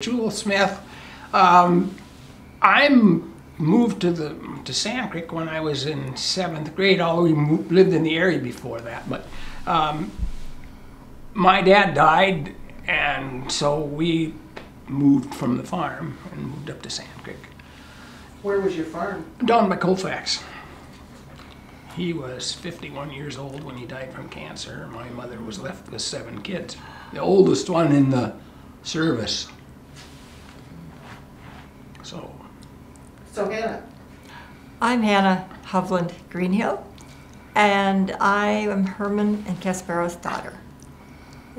Jewel Smith. I'm moved to Sand Creek when I was in 7th grade, although we lived in the area before that. But my dad died, and so we moved from the farm and moved up to Sand Creek. Where was your farm? Down by Colfax. He was 51 years old when he died from cancer. My mother was left with 7 kids, the oldest one in the service. So Hannah. I'm Hannah Hovland Greenhill, and I am Herman and Caspero's daughter.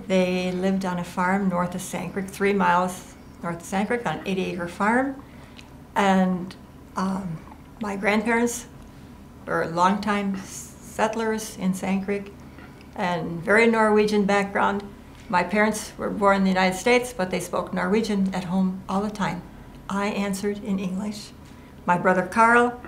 They lived on a farm north of Sand Creek, 3 miles north of Sand Creek, on an 80-acre farm. And my grandparents were longtime settlers in Sand Creek, and very Norwegian background. My parents were born in the United States, but they spoke Norwegian at home all the time. I answered in English. My brother Carl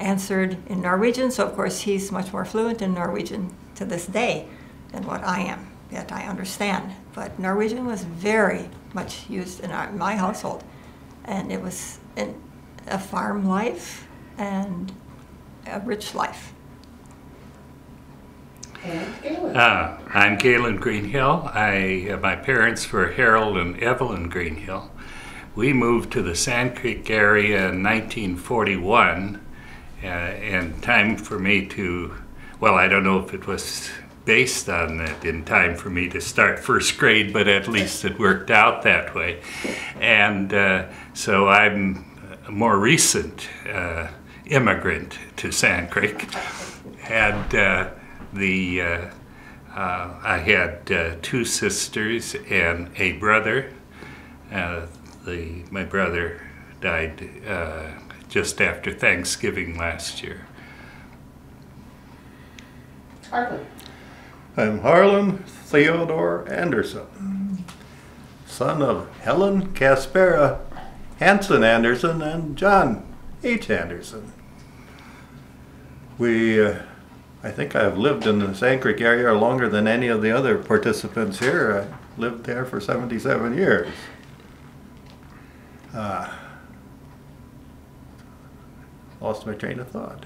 answered in Norwegian, so of course he's much more fluent in Norwegian to this day than what I am, yet I understand. But Norwegian was very much used in my household, and it was a farm life and a rich life. I'm Gaylon Greenhill. My parents were Harold and Evelyn Greenhill. We moved to the Sand Creek area in 1941, and time for me to, well, I don't know if it was based on that in time for me to start first grade, but at least it worked out that way. And so I'm a more recent immigrant to Sand Creek. And I had 2 sisters and a brother. My brother died just after Thanksgiving last year. Harlan. I'm Harlan Theodore Anderson, son of Helen Caspera Hanson Anderson and John H. Anderson. I think I've lived in the Sand Creek area longer than any of the other participants here. I lived there for 77 years. Lost my train of thought.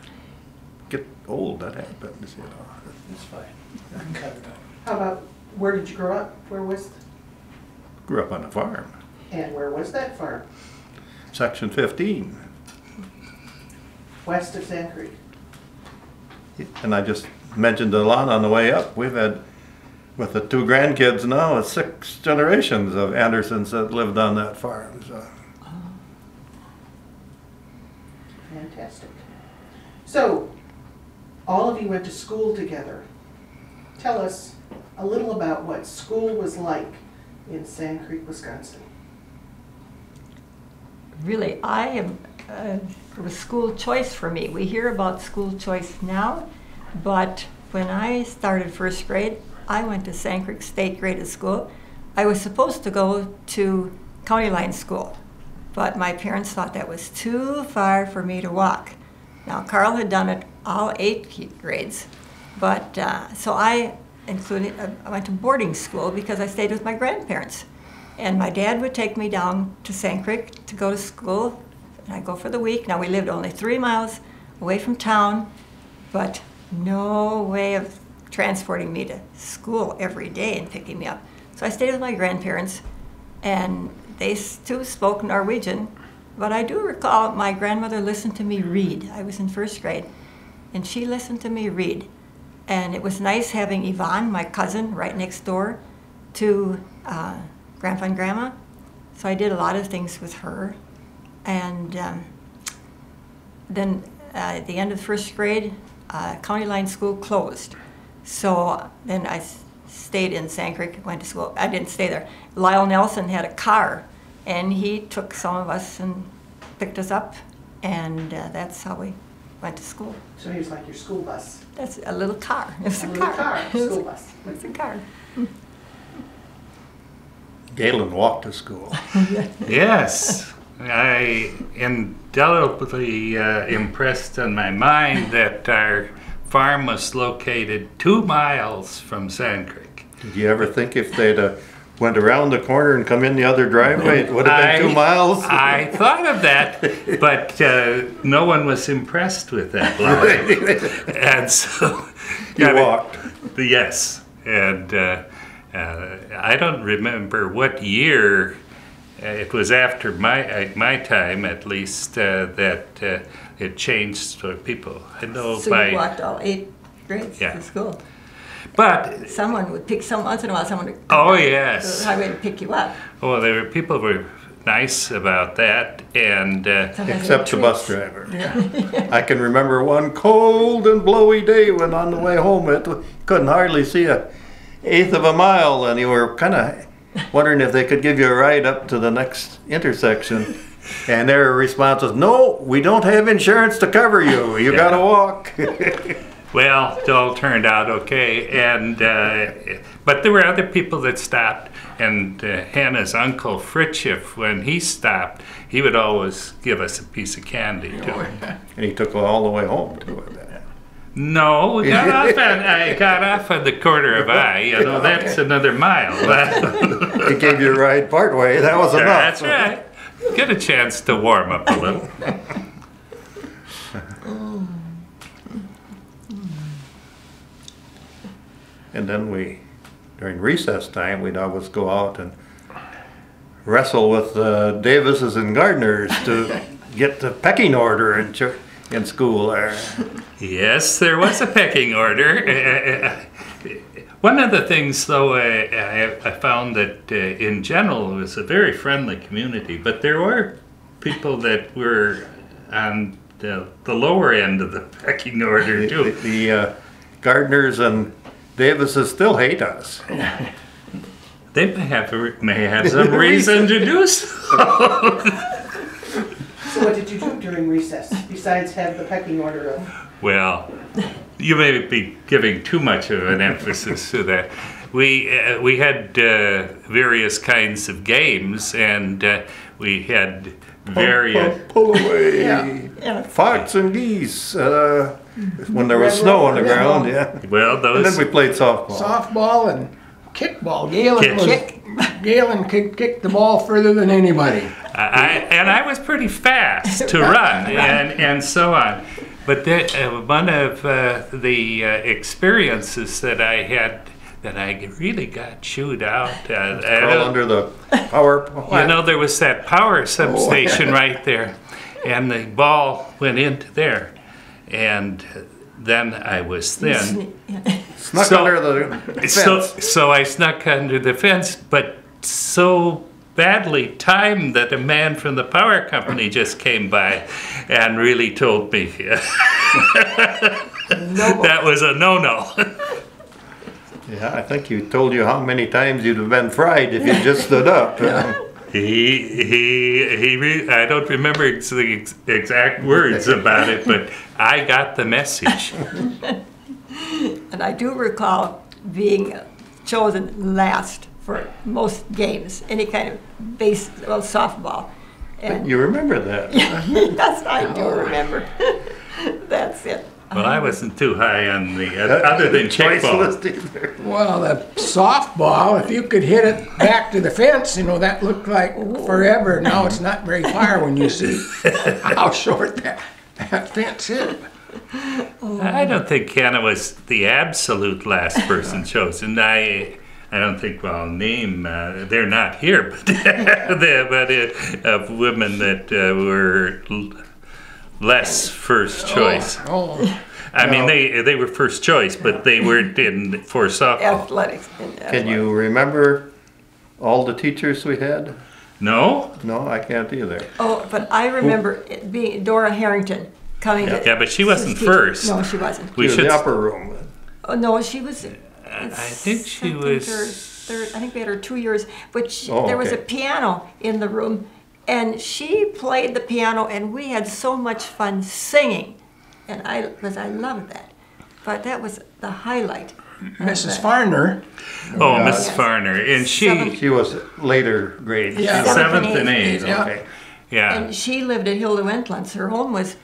Get old, that happens, you know. It's fine. How about, where did you grow up? Where was it? Grew up on a farm. And where was that farm? Section 15. West of Sand Creek. And I just mentioned a lot on the way up. We've had, with the 2 grandkids now, it's 6 generations of Andersons that lived on that farm. So. Fantastic. So, all of you went to school together. Tell us a little about what school was like in Sand Creek, Wisconsin. Really, it was school choice for me. We hear about school choice now, but when I started first grade, I went to Sand Creek State Graded School. I was supposed to go to County Line School, but my parents thought that was too far for me to walk. Now, Carl had done it all 8 grades, but so I went to boarding school because I stayed with my grandparents. And my dad would take me down to Sand Creek to go to school, and I'd go for the week. Now, we lived only 3 miles away from town, but no way of transporting me to school every day and picking me up. So I stayed with my grandparents, and they too spoke Norwegian, but I do recall my grandmother listened to me read. I was in first grade, and she listened to me read. And it was nice having Yvonne, my cousin, right next door to Grandpa and Grandma. So I did a lot of things with her. And then at the end of first grade, County Line School closed. So then I stayed in Sand Creek, went to school. I didn't stay there. Lyle Nelson had a car, and he took some of us and picked us up, and that's how we went to school. So he was like your school bus. That's a little car. It's a little car. School bus. It's a car. Galen walked to school. Yes. I indelibly impressed on my mind that our farm was located 2 miles from Sand Creek. Did you ever think if they'd went around the corner and come in the other driveway, it would have been 2 miles. I thought of that, but no one was impressed with that line. And so... You walked. Yes. And I don't remember what year, it was after my time at least, that it changed to people. I know so you walked all 8 grades to school. But someone would pick some once in a while. Someone would the highway to pick you up. Oh, there were people were nice about that, and except the bus driver. Yeah. I can remember one cold and blowy day when on the way home it couldn't hardly see 1/8 of a mile, and you were kind of wondering if they could give you a ride up to the next intersection. And their response was, "No, we don't have insurance to cover you. You got to walk." Well, it all turned out okay, and but there were other people that stopped, and Hannah's uncle Fritschef, when he stopped, he would always give us a piece of candy too. And he took all the way home too. No, we got off I got off on the quarter of I. You know, that's another mile. He gave you a ride part way. That was enough. That's right. Get a chance to warm up a little. And then we, during recess time, we'd always go out and wrestle with the Davises and gardeners to get the pecking order in school there. Yes, there was a pecking order. One of the things, though, I found that in general it was a very friendly community, but there were people that were on the lower end of the pecking order, too. The gardeners and Davises still hate us. They may have some reason to do so. So what did you do during recess, besides have the pecking order of? Well, you may be giving too much of an emphasis to that. We had various kinds of games, and we had various... Pull away! Fox and geese! When there was snow on the ground, Well, those. And then we played softball. Softball and kickball. Galen could kick the ball further than anybody. I was pretty fast to run and so on. But that, one of the experiences that I had that I really got chewed out. Under the power plant. You know, there was that power substation right there, and the ball went into there. And then I was thin. Snuck under the fence. So I snuck under the fence, but so badly timed that a man from the power company just came by and really told me that was a no-no. Yeah, I think he told you how many times you'd have been fried if you just stood up. I don't remember the exact words about it, but I got the message. And I do recall being chosen last for most games, any kind of softball. And you remember that? Yes, I do remember. That's it. Well, I wasn't too high on the other than kickball. Well, the softball—if you could hit it back to the fence, you know that looked like forever. Now it's not very far when you see how short that fence is. I don't think Hannah was the absolute last person chosen. I don't think I'll name. They're not here, but of women that were. Less first choice. I mean, they were first choice, but they weren't in for softball. Athletics. Can you remember all the teachers we had? No. No, I can't either. Oh, but I remember it being Dora Harrington coming in. Yeah, but she wasn't first. No, she wasn't. She was in the upper room. Oh, no, she was... I think she was... I think we had her 2 years, but there was a piano in the room. And she played the piano, and we had so much fun singing, and I loved that. But that was the highlight. Mrs. Farner. Oh, Mrs. Farner, and she was later grades. Yeah, seventh and eighth. Yeah. Okay. Yeah. And she lived at Hilda Wentland's. Her home was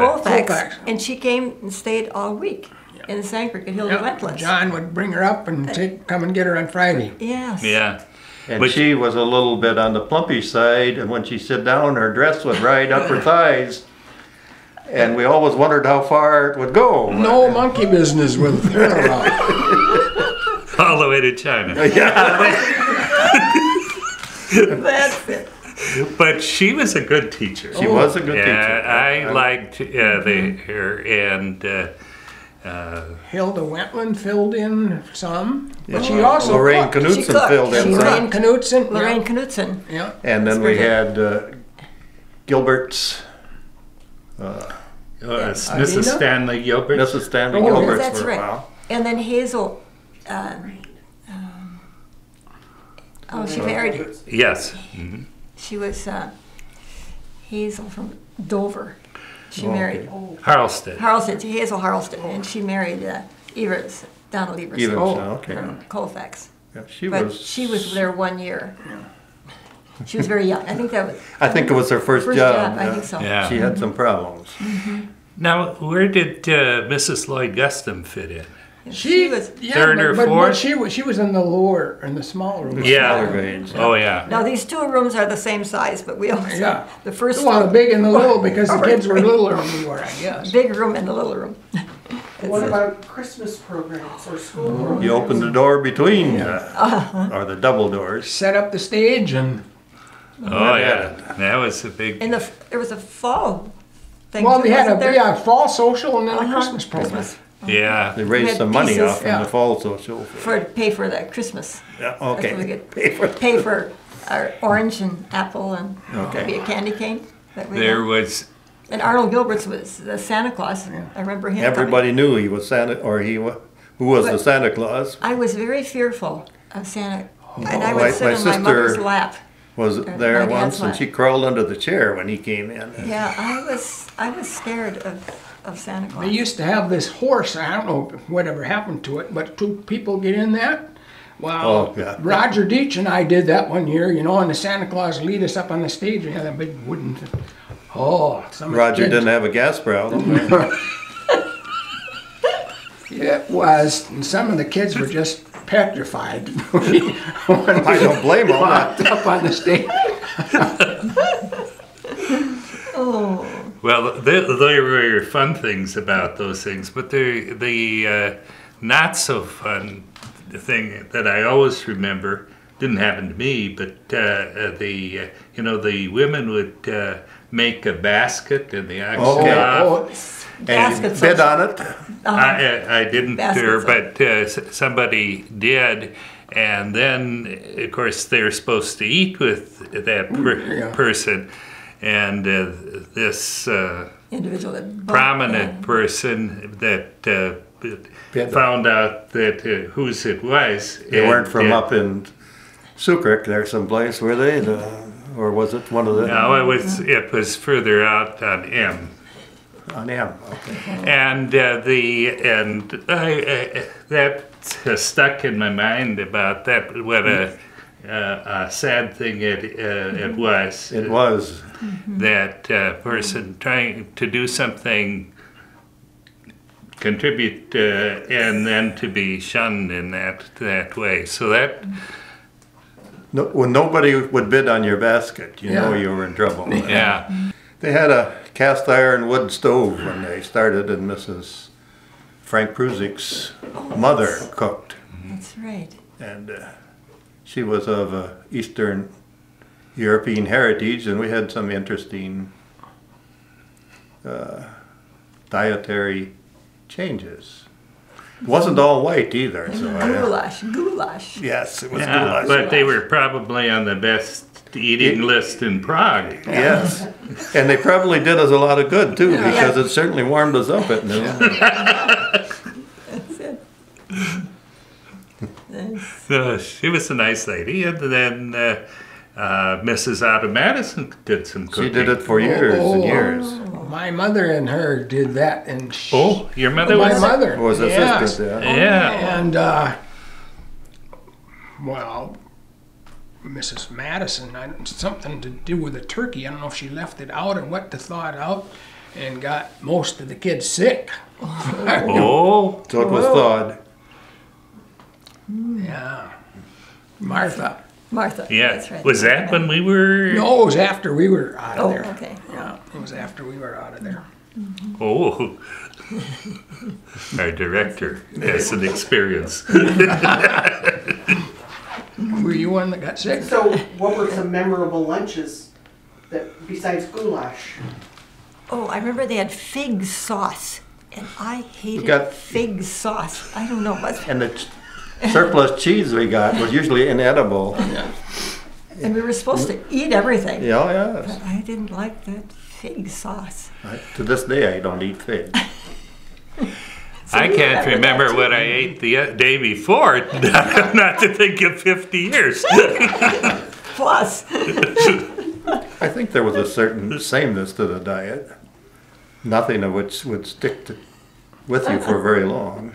Colfax, and she came and stayed all week. Yeah. in the Sanford at Hilda Wentland. John would bring her up and come and get her on Friday. Yes. Yeah. And but she was a little bit on the plumpish side, and when she sat down, her dress would ride up her thighs, and we always wondered how far it would go. No monkey business with her around. All the way to China. Yeah. That's it. But she was a good teacher. She was a good teacher. I liked her, and... Hilda Wentland filled in some, but she also Lorraine Knudsen filled in some. Lorraine Knudsen. Yeah. And then we had Gilberts. Mrs. Stanley Gilbert. Mrs. Stanley Gilbert for a while. And then Hazel. She married. Yes. Mm-hmm. She was Hazel from Dover. She married Harleston. Hazel Harleston, and she married Donald Everson. From Colfax. Yeah, she was there 1 year. Yeah. She was very young. I think that was. I think it was her first job. I think so. Yeah. She had some problems. Mm-hmm. Now, where did Mrs. Lloyd Gustom fit in? She was third or fourth. She was in the lower, in the smaller room. Yeah. Grades. Oh yeah. Now these two rooms are the same size, but we always the first one. Well, the big and the little, because the kids were littler when we were, I guess. Big room and the little room. What about Christmas programs or school programs? You opened the door between, or the double doors. Set up the stage and. Oh yeah, that was a big. And there was a fall thing. Well, we had a fall social and then a Christmas program. Yeah, they raised some money off in the fall social to pay for that Christmas. Yeah, okay. We could pay for our orange and apple and maybe a candy cane. And Arnold Gilberts was the Santa Claus. Yeah. I remember him. Everybody knew he was Santa, or who was the Santa Claus. I was very fearful of Santa, and I would sit on my mother's lap. Was there once, and she crawled under the chair when he came in. Yeah, I was scared of Santa Claus. They used to have this horse, I don't know whatever happened to it, but two people get in that. Well, Roger Deitch and I did that 1 year, and the Santa Claus lead us up on the stage. We had that big wooden thing. Roger didn't have a gas problem. It was, and some of the kids were just petrified. I don't blame them. Up on the stage. Well, there were fun things about those things, but the not so fun thing that I always remember didn't happen to me. But the women would make a basket and the ox and bid on it. I didn't, but somebody did. And then, of course, they're supposed to eat with that person. And this prominent person that found out that whose it was. They weren't from up in Sukuk there someplace, were they? Or was it one of the... No, it was further out on M. On M, okay. And that stuck in my mind about that, what a sad thing it was. It was. That person trying to do something, contribute, and then to be shunned in that way. So that... when nobody would bid on your basket, you know you were in trouble. Yeah. They had a cast iron wood stove when they started, and Mrs. Frank Pruzik's mother cooked. That's right. And... she was of Eastern European heritage, and we had some interesting dietary changes. It wasn't all white either. So goulash. Yes, it was goulash. But they were probably on the best eating list in Prague. Yes, and they probably did us a lot of good, too, because it certainly warmed us up at noon. That's it. So she was a nice lady, and then Mrs. Otto Madison did some cooking. She did it for years and years. My mother and her did that, and your mother was my mother was a sister. Yeah, and Mrs. Madison, something to do with a turkey. I don't know if she left it out or what to thaw it out. and got most of the kids sick. Oh, so it was thawed. Yeah. Martha. Yeah. That's right. Was that when we were? No, it was after we were out of there. Oh, okay. Yeah, it was after we were out of there. Mm-hmm. Oh. Our director has an experience. Were you one that got sick? So what were some memorable lunches that besides goulash? Oh, I remember they had fig sauce, and I hated fig sauce. I don't know much. And the surplus cheese we got was usually inedible. Yeah. And we were supposed to eat everything. Yeah, yes. But I didn't like that fig sauce. To this day, I don't eat figs. So I can't remember what I ate the day before, not to think of 50 years. Plus. I think there was a certain sameness to the diet, nothing of which would stick with you for very long.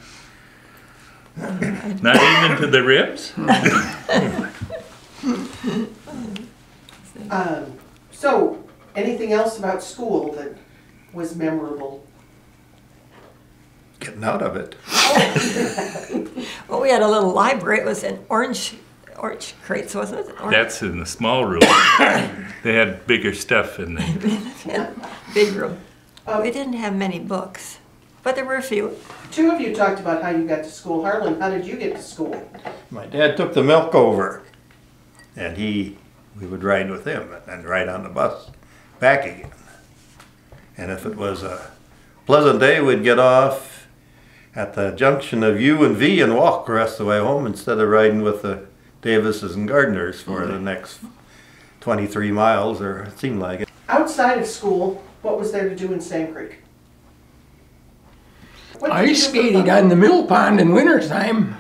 Not even to the ribs? So, anything else about school that was memorable? Getting out of it. Well, we had a little library. It was an orange crates, wasn't it? Orange. That's in the small room. They had bigger stuff in there. Big room. We didn't have many books, but there were a few. Two of you talked about how you got to school. Harlan, how did you get to school? My dad took the milk over, and we would ride with him and ride on the bus back again. And if it was a pleasant day, we'd get off at the junction of U and V and walk the rest of the way home instead of riding with the Davises and gardeners for the next 23 miles, or it seemed like it. Outside of school, what was there to do in Sand Creek? Ice skating on the mill pond in wintertime.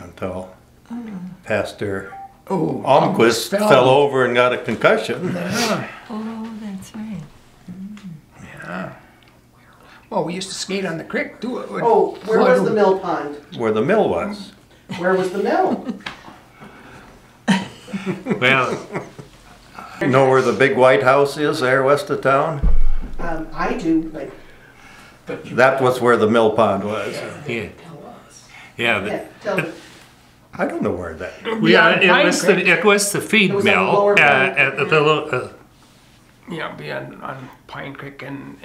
Until Pastor Almquist fell over and got a concussion. Yeah. Oh, that's right. Yeah. Well, we used to skate on the creek, too. Where was the mill pond? Where the mill was. Where was the mill? Well, you know where the big white house is there west of town? I do, but that was where the mill pond was. Yeah. Yeah. I don't know where that is. Yeah, it was the feed mill. On Pine Creek and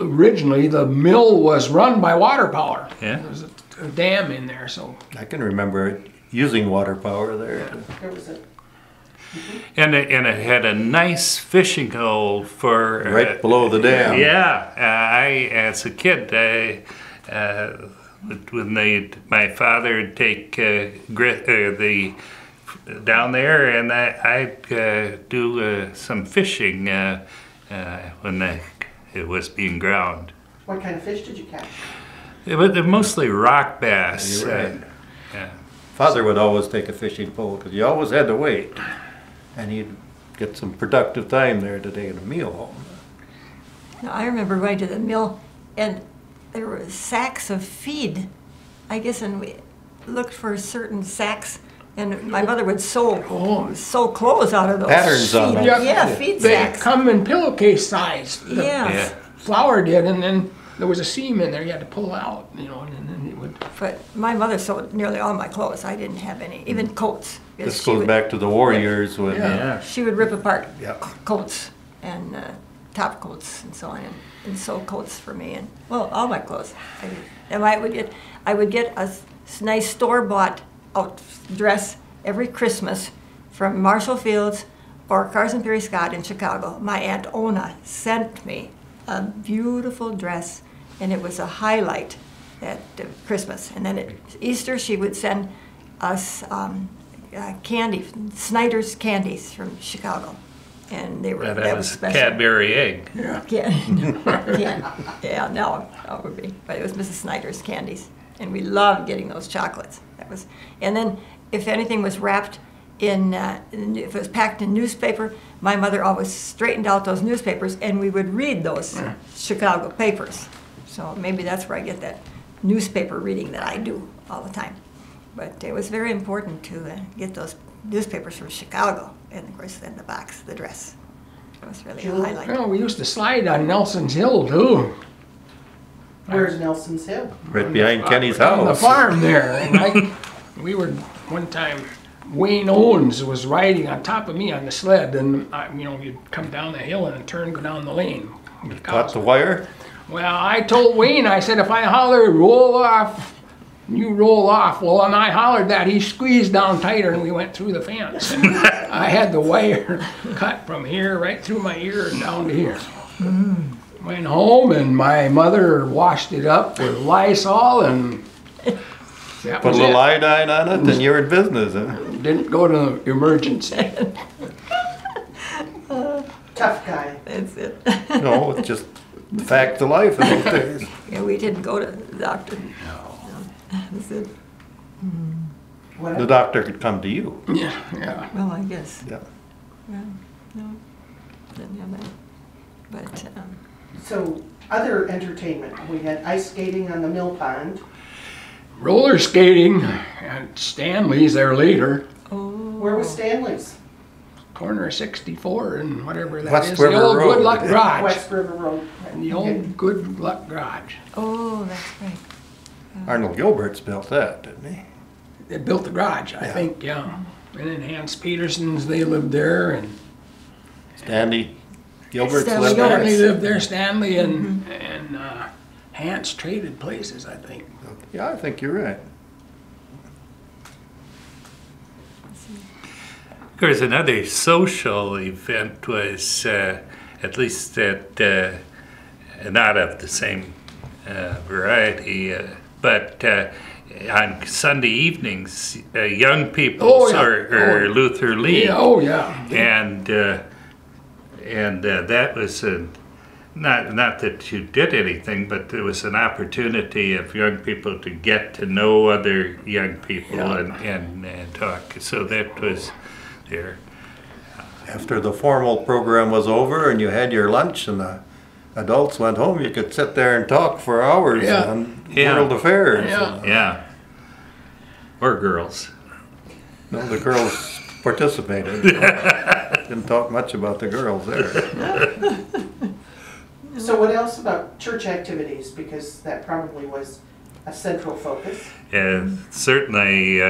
originally, the mill was run by water power. Yeah. There was a dam in there, so. I can remember it using water power there. Yeah. There was a... And it had a nice fishing hole for... Right below the dam. Yeah. As a kid, when my father would take down there, and I'd do some fishing when the... It was being ground. What kind of fish did you catch? They're mostly rock bass. Yeah, right. Father would always take a fishing pole because you always had to wait, and he'd get some productive time there to take a meal home. Now, I remember going to the mill, and there were sacks of feed, I guess, and we looked for certain sacks. And my mother would sew clothes out of those. Patterns on them. Yeah, feed sacks. They come in pillowcase size. Yeah. Flour did, and then there was a seam in there you had to pull out, you know, and then it would... But my mother sewed nearly all my clothes. I didn't have any, even coats. This goes back to the war years when... Yeah. She would rip apart coats and top coats and so on, and sew coats for me, and, well, all my clothes. I would get a nice store-bought dress every Christmas from Marshall Fields or Carson Perry Scott in Chicago. My Aunt Ona sent me a beautiful dress, and it was a highlight at Christmas. And then at Easter, she would send us candy, Snyder's candies from Chicago, and they were that was special. Cadbury egg. Yeah, it would be, but it was Mrs. Snyder's candies. And we loved getting those chocolates. And then if anything was wrapped in, if it was packed in newspaper, my mother always straightened out those newspapers, and we would read those Chicago papers. So maybe that's where I get that newspaper reading that I do all the time. But it was very important to get those newspapers from Chicago, and of course then the box, the dress. That was really a highlight. Well, we used to slide on Nelson's Hill, too. Where's Nelson's Hill? Right behind Kenny's house. On the farm there. And we were, one time, Wayne Owens was riding on top of me on the sled, and you know, you'd come down the hill and turn, go down the lane. You caught the wire? Well, I told Wayne, I said, if I holler, roll off, you roll off. Well, and I hollered that, he squeezed down tighter, and we went through the fence. And I had the wire cut from here, right through my ear, and down to here. Mm-hmm. Went home, and my mother washed it up with Lysol, and that was it. Put a little iodine on it, and you're in business, huh? Didn't go to the emergency. Tough guy. That's it. No, it's just the fact of life in those days. Yeah, we didn't go to the doctor. No. That's it. Mm. The doctor could come to you. Yeah, yeah. Well, I guess. Yeah. Well, no, didn't have that. But. So, other entertainment. We had ice skating on the mill pond. Roller skating at Stanley's there later. Oh. Where was Stanley's? Corner 64 and whatever that West is. River the old Road. Good Luck Garage. West River Road. And the old Good Luck Garage. Oh, that's right. Arnold Gilberts built that, didn't he? They built the garage, I think, yeah. And then Hans Peterson's, they lived there. And Stanley Gilberts lived there. Stanley lived there, Stanley and, Hans traded places, I think. Yeah, I think you're right. Of course, another social event was, at least at, not of the same variety, but on Sunday evenings, young people or Luther League. Yeah, oh, yeah. And that was a... Not that you did anything, but there was an opportunity of young people to get to know other young people and talk. So that was there. After the formal program was over and you had your lunch and the adults went home, you could sit there and talk for hours on world affairs. Yeah. Or girls. No, the girls participated. Didn't talk much about the girls there. So what else about church activities, because that probably was a central focus? Yeah, certainly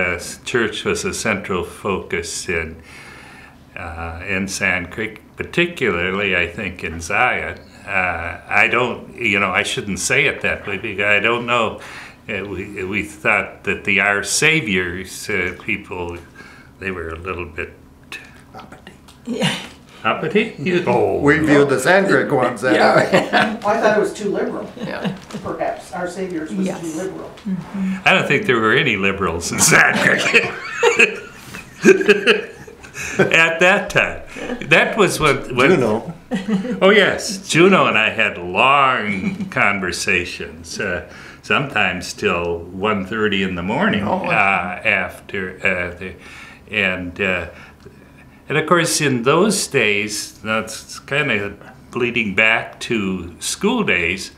church was a central focus in Sand Creek, particularly I think in Zion. I don't, you know, I shouldn't say it that way because I don't know. We thought that the Our Saviors people, they were a little bit... Yeah. We viewed the Sand Creek ones. Well, I thought it was too liberal. Yeah. Perhaps Our Saviors was too liberal. Mm-hmm. I don't think there were any liberals in Sand Creek at that time. That was when Juno. Oh yes, Juno and I had long conversations, sometimes till 1:30 in the morning after, And of course, in those days, that's kind of bleeding back to school days.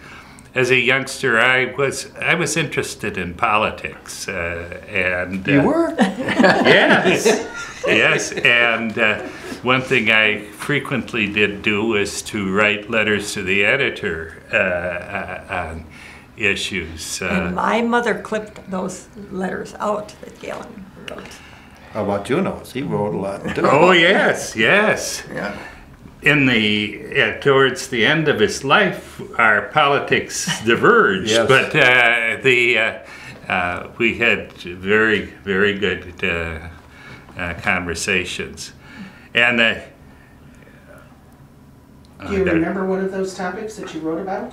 As a youngster, I was interested in politics, and you were? Yes, yes. And one thing I frequently did do was to write letters to the editor on issues. And my mother clipped those letters out that Galen wrote. How about Juno's? He wrote a lot too. Oh yes, yes. Yeah. In the towards the end of his life, our politics diverged. Yes. But we had very, very good conversations. And do you remember one of those topics that you wrote about?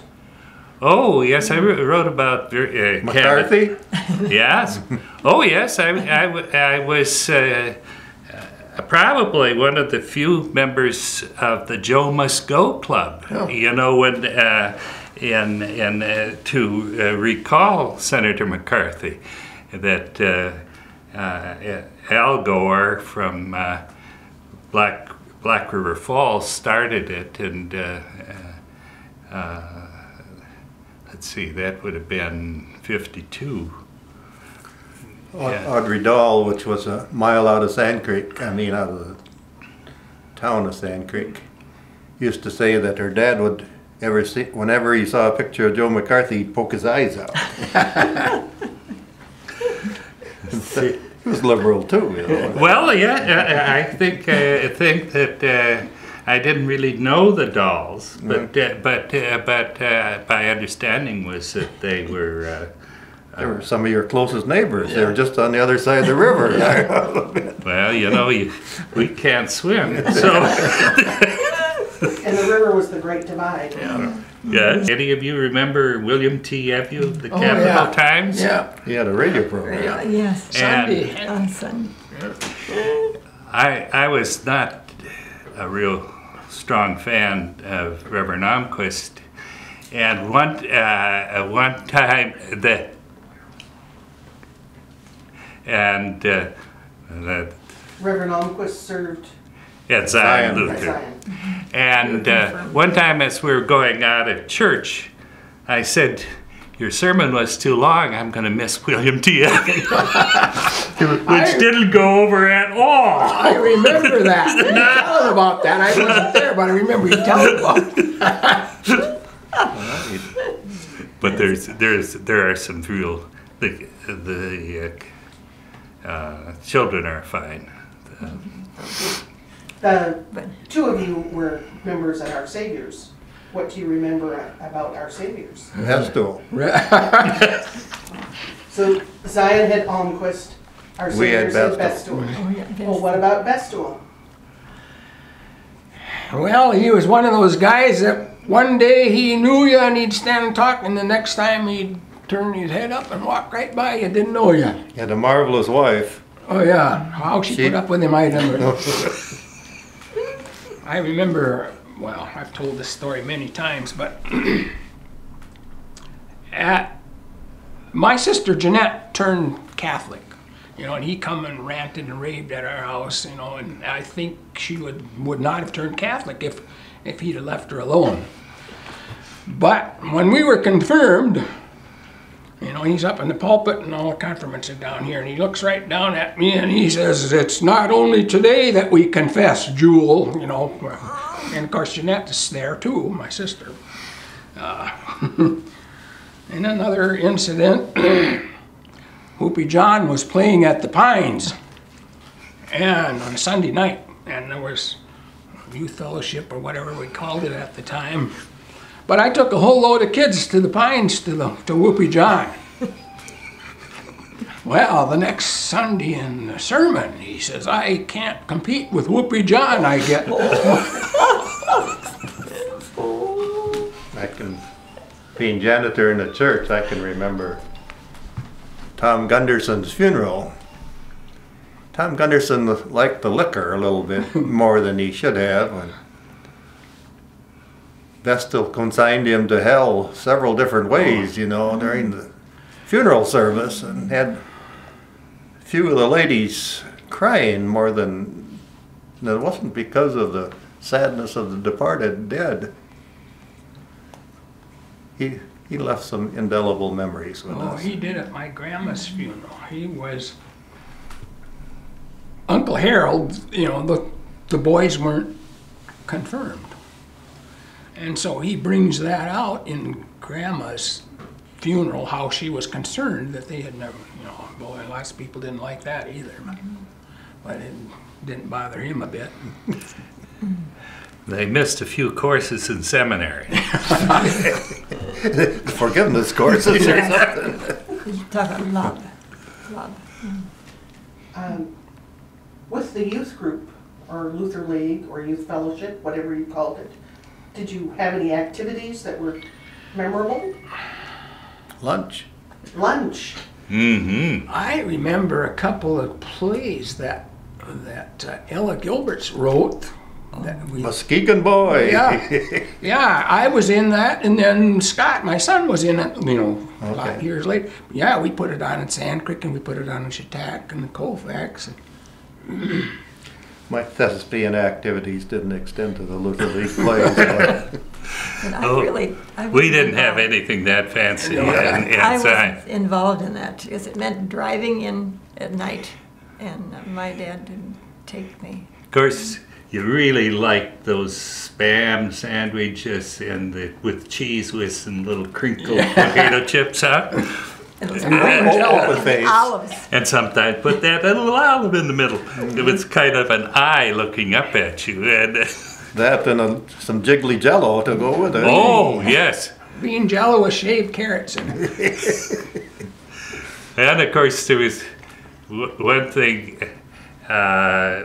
Oh yes, I wrote about McCarthy. Yes. Oh yes, I was probably one of the few members of the Joe Must Go Club. Oh. You know, when to recall Senator McCarthy, that Al Gore from Black River Falls started it, and. Let's see, that would have been 52. Audrey Dahl, which was a mile out of Sand Creek, I mean out of the town of Sand Creek, used to say that her dad would ever see, whenever he saw a picture of Joe McCarthy, he'd poke his eyes out. He was liberal too, you know. Well, yeah, I think that I didn't really know the Dolls, but but my understanding was that they were some of your closest neighbors. They were just on the other side of the river. Well, you know, we can't swim, so. And the river was the Great Divide. Yeah. Yes. Any of you remember William T. Evew of the Capital Times? Yeah. He had a radio program. Yeah. Yes. On Sunday. I was not a real strong fan of Reverend Almquist, and one time that Reverend Almquist served at Zion Lutheran. And one time as we were going out of church, I said, "Your sermon was too long, I'm going to miss William T." Which didn't go over at all. I remember that. You told about that. I wasn't there, but I remember you telling about that. But there are some real, the children are fine. The two of you were members at Our Saviors. What do you remember about Our Saviors? Bestual. So Zion had Almquist, Our Saviors had Bestual. Well, what about Bestual? Well, he was one of those guys that one day he knew you and he'd stand and talk, and the next time he'd turn his head up and walk right by you, didn't know you. He had a marvelous wife. Oh yeah, how she put up with him, I never know. I remember, well, I've told this story many times, but my sister Jeanette turned Catholic, you know, and he come and ranted and raved at our house, you know, and I think she would not have turned Catholic if he'd have left her alone. But when we were confirmed, you know, he's up in the pulpit and all the confirmants are down here, and he looks right down at me and he says, "It's not only today that we confess, Jewel," you know. And of course Jeanette is there too, my sister. And another incident, Whoopi John was playing at the Pines and on a Sunday night, and there was youth fellowship or whatever we called it at the time. But I took a whole load of kids to the Pines to Whoopi John. Well, the next Sunday in the sermon, he says, "I can't compete with Whoopi John." I get. I can, being janitor in the church, I can remember Tom Gunderson's funeral. Tom Gunderson liked the liquor a little bit more than he should have. And Bestual consigned him to hell several different ways, you know, during the funeral service, and had a few of the ladies crying more than, and it wasn't because of the sadness of the departed dead. He left some indelible memories with us. He did at my grandma's funeral. He was Uncle Harold, you know, the boys weren't confirmed. And so he brings that out in Grandma's funeral, how she was concerned that they had never, you know, boy, lots of people didn't like that either. But it didn't bother him a bit. They missed a few courses in seminary. Forgiveness courses or something. You talk a lot. With the youth group, or Luther League, or youth fellowship, whatever you called it, did you have any activities that were memorable? Lunch. Lunch. Mm-hmm. I remember a couple of plays that Ella Gilberts wrote. That Muskegon Boy. Yeah. Yeah, I was in that, and then Scott, my son, was in it, you know, a lot of years later. Yeah, we put it on in Sand Creek, and we put it on in Shattuck and Colfax. And my thespian activities didn't extend to the Luther League plays. We didn't have anything that fancy. No. I was involved in that because it meant driving in at night, and my dad didn't take me. Of course, You really liked those Spam sandwiches and the, with cheese whiz and little crinkled potato chips, huh? And olives. And sometimes put that little olive in the middle. Mm-hmm. It was kind of an eye looking up at you. And that and some jiggly jello to go with it. Oh, yes. Bean jello with shaved carrots in it. And of course there was one thing,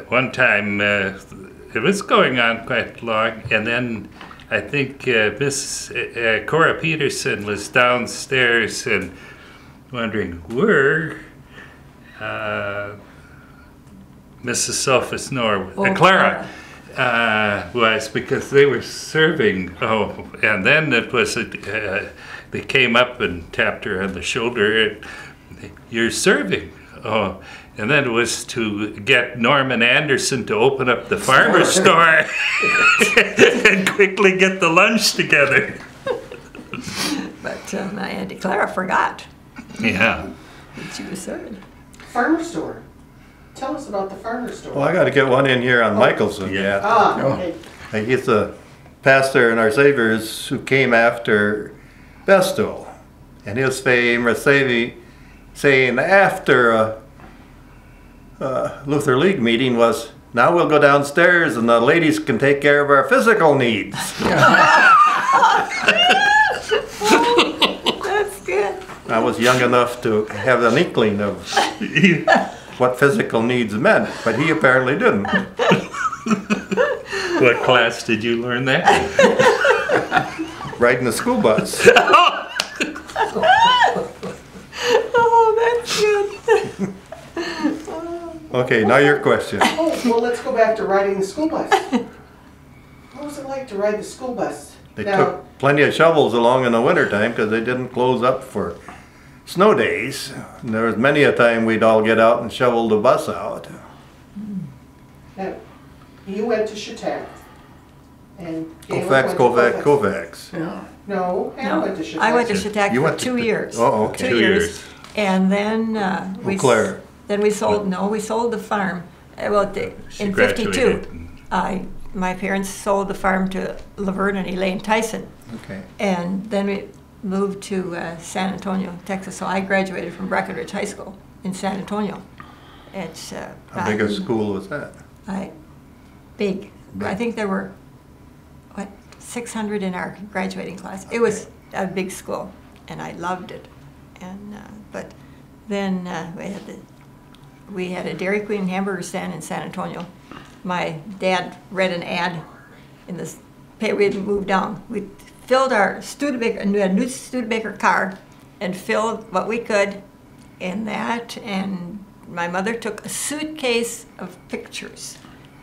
one time, it was going on quite long, and then I think Miss Cora Peterson was downstairs and wondering where Mrs. Sophus Norwood, Clara was, because they were serving. Oh, and then it was, they came up and tapped her on the shoulder, and you're serving. Oh. And then it was to get Norman Anderson to open up the Farmer's Store and quickly get the lunch together. But my Auntie Clara forgot. Yeah. That she was serving. Farmer's Store. Tell us about the Farmer's Store. Well, I got to get one in here on Michelson. Yeah. Okay. He's the pastor in Our Saviors who came after Bestual. And his famous saying after Luther League meeting was, now we'll go downstairs and the ladies can take care of our physical needs. That's good. I was young enough to have an inkling of what physical needs meant, but he apparently didn't. What class did you learn that? Riding the school bus. Oh, that's good. Okay, now your question. Oh, well, let's go back to riding the school bus. What was it like to ride the school bus? They took plenty of shovels along in the wintertime because they didn't close up for snow days. And there was many a time we'd all get out and shovel the bus out. Now, you went to Shattuck. Colfax. Yeah. No, Hannah went to Shattuck. I went to Shattuck for 2 years. Oh, okay. 2 years. And then we... Claire. Then we sold, we sold the farm. Well, in 52, my parents sold the farm to Laverne and Elaine Tyson. Okay. And then we moved to San Antonio, Texas. So I graduated from Breckenridge High School in San Antonio. It's, how big a school was that? Big. I think there were, 600 in our graduating class. Okay. It was a big school, and I loved it. And but then we had the... We had a Dairy Queen hamburger stand in San Antonio. My dad read an ad in this paper. We had moved down. We filled our Studebaker, a new Studebaker car, and filled what we could in that. And my mother took a suitcase of pictures.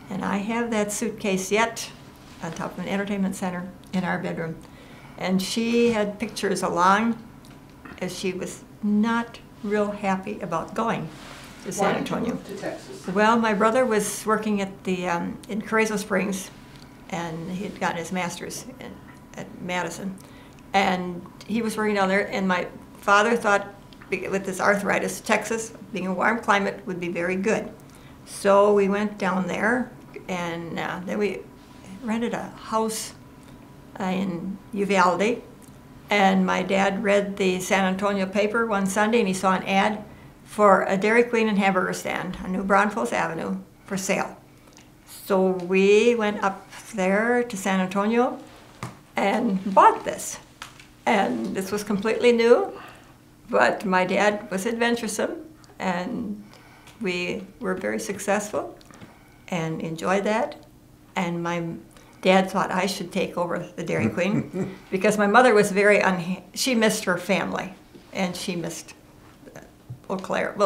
And I have that suitcase yet on top of an entertainment center in our bedroom. And she had pictures along as she was not real happy about going to San Antonio. Why did you move to Texas? Well, my brother was working at the in Carrizo Springs, and he had gotten his master's at Madison, and he was working down there. And my father thought, with his arthritis, Texas being a warm climate would be very good. So we went down there, and then we rented a house in Uvalde. And my dad read the San Antonio paper one Sunday, and he saw an ad for a Dairy Queen and hamburger stand on New Braunfels Avenue for sale. So we went up there to San Antonio and bought this. And this was completely new, but my dad was adventuresome, and we were very successful and enjoyed that. And my dad thought I should take over the Dairy Queen because my mother was very she missed her family, and she missed Eau Claire,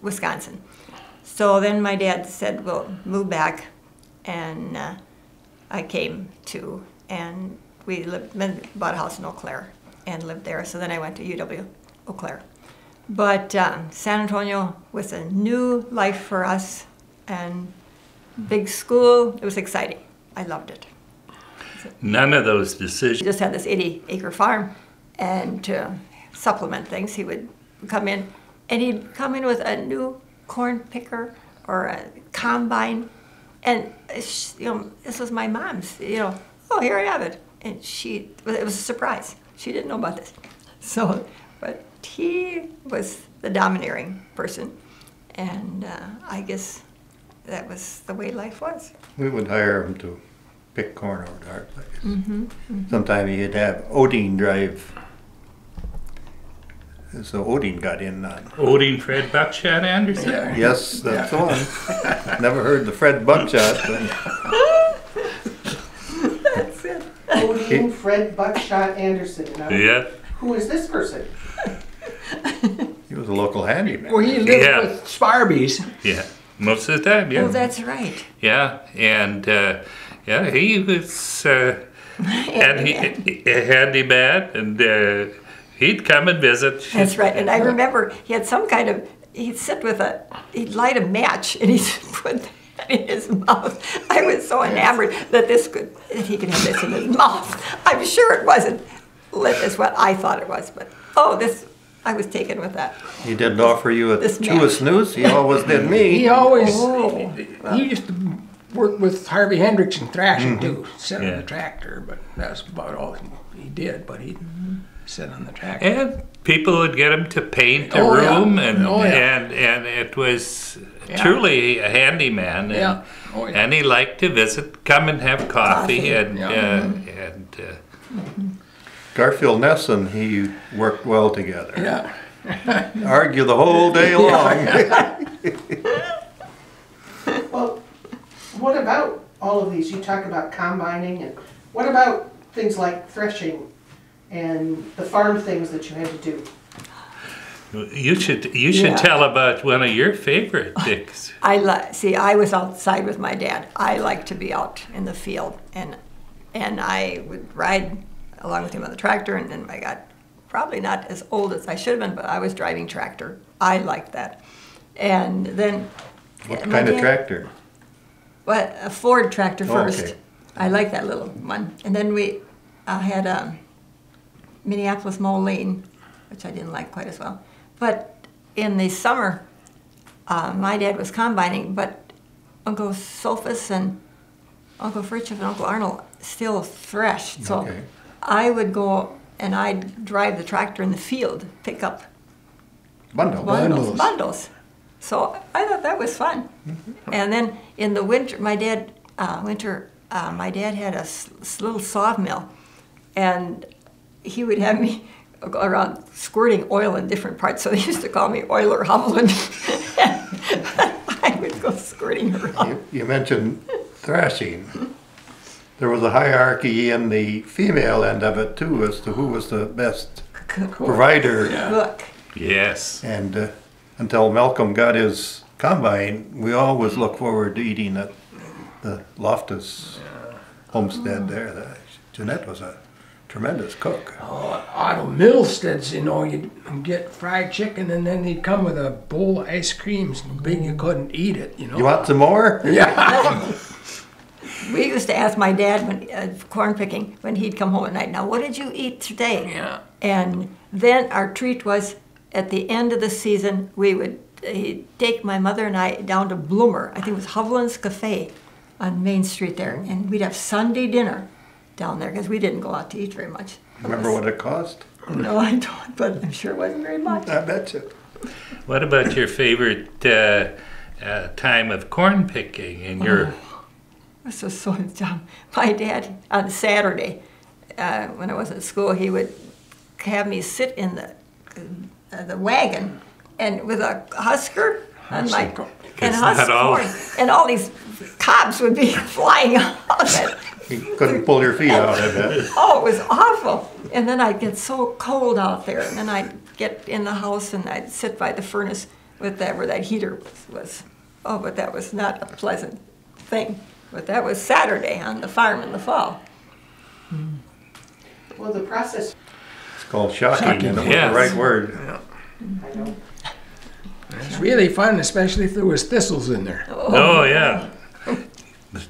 Wisconsin. So then my dad said, "We'll move back," and I came to, and we bought a house in Eau Claire and lived there. So then I went to UW Eau Claire, but San Antonio was a new life for us, and big school. It was exciting. I loved it. None of those decisions. He just had this 80-acre farm, and to supplement things, he would come in. And he'd come in with a new corn picker or a combine, And she, you know, this was my mom's, you know, oh, here I have it. And she, it was a surprise. She didn't know about this. So, but he was the domineering person. And I guess that was the way life was. We would hire him to pick corn over at our place. Mm-hmm, mm-hmm. Sometimes he'd have Odin drive. So Odin got in on. Odin Fred Buckshot Anderson? Yeah. Yes, that's the one. Never heard the Fred Buckshot. But... That's it. Odin Fred Buckshot Anderson. Now, yeah. Who is this person? He was a local handyman. Well, he lived with Sparbies. Yeah, most of the time, yeah. Oh, that's right. Yeah, and yeah, he was handyman, and he'd come and visit. That's right, and I remember he had some kind of, he'd sit with a, he'd light a match, and he'd put that in his mouth. I was so enamored that this could, he could have this in his mouth. I'm sure it wasn't lit as what I thought it was, but oh, this, I was taken with that. He didn't offer you a chew snooze. He always did me. He always. Oh, well. He used to work with Harvey Hendricks and thrashing too. Sit on the tractor, but that's about all he did. But he sit on the tractor. And people would get him to paint the room, and it was truly a handyman. And, and he liked to visit, come and have coffee, and Garfield Ness and he worked well together. Yeah. Argue the whole day long. Well, what about all of these? You talk about combining, and what about things like threshing and the farm things that you had to do? You should tell about one of your favorite things. I was outside with my dad. I like to be out in the field, and I would ride along with him on the tractor, and then I got probably not as old as I should have been, but I was driving tractor. I liked that. And then... What kind of tractor? Well, a Ford tractor first. Okay. I liked that little one. And then we had a Minneapolis Moline, which I didn't like quite as well. But in the summer, my dad was combining, but Uncle Sophus and Uncle Fritchie and Uncle Arnold still threshed. So. Okay. I would go and I'd drive the tractor in the field, pick up bundles. So I thought that was fun. Mm-hmm. And then in the winter, my dad had a little sawmill, and he would have me go around squirting oil in different parts. So they used to call me Oiler Hovland. I would go squirting around. You mentioned thrashing. There was a hierarchy in the female end of it too, as to who was the best provider. Cook. Yes. And until Malcolm got his combine, we always look forward to eating at the Loftus homestead there. Jeanette was a tremendous cook. Oh, Otto Milstead's, you know, you'd get fried chicken, and then he'd come with a bowl of ice cream so big you couldn't eat it, you know. You want some more? Yeah. We used to ask my dad when corn picking, when he'd come home at night, now what did you eat today? Yeah. And then our treat was, at the end of the season, we would he'd take my mother and I down to Bloomer. I think it was Hovland's Cafe on Main Street there. And we'd have Sunday dinner down there, because we didn't go out to eat very much. Remember what it cost? No, I don't, but I'm sure it wasn't very much. I bet you. What about your favorite time of corn picking in your... This was so dumb. My dad, on Saturday, when I was at school, he would have me sit in the wagon, and with a husker, and all these cobs would be flying out. You couldn't pull your feet out, I bet. Oh, it was awful. And then I'd get so cold out there, and then I'd get in the house, and I'd sit by the furnace with that where that heater was. Oh, but that was not a pleasant thing. But that was Saturday on the farm in the fall. Well, the process... It's called shocking, you know, the right word. Yeah. I know. It's really fun, especially if there was thistles in there. Oh, yeah.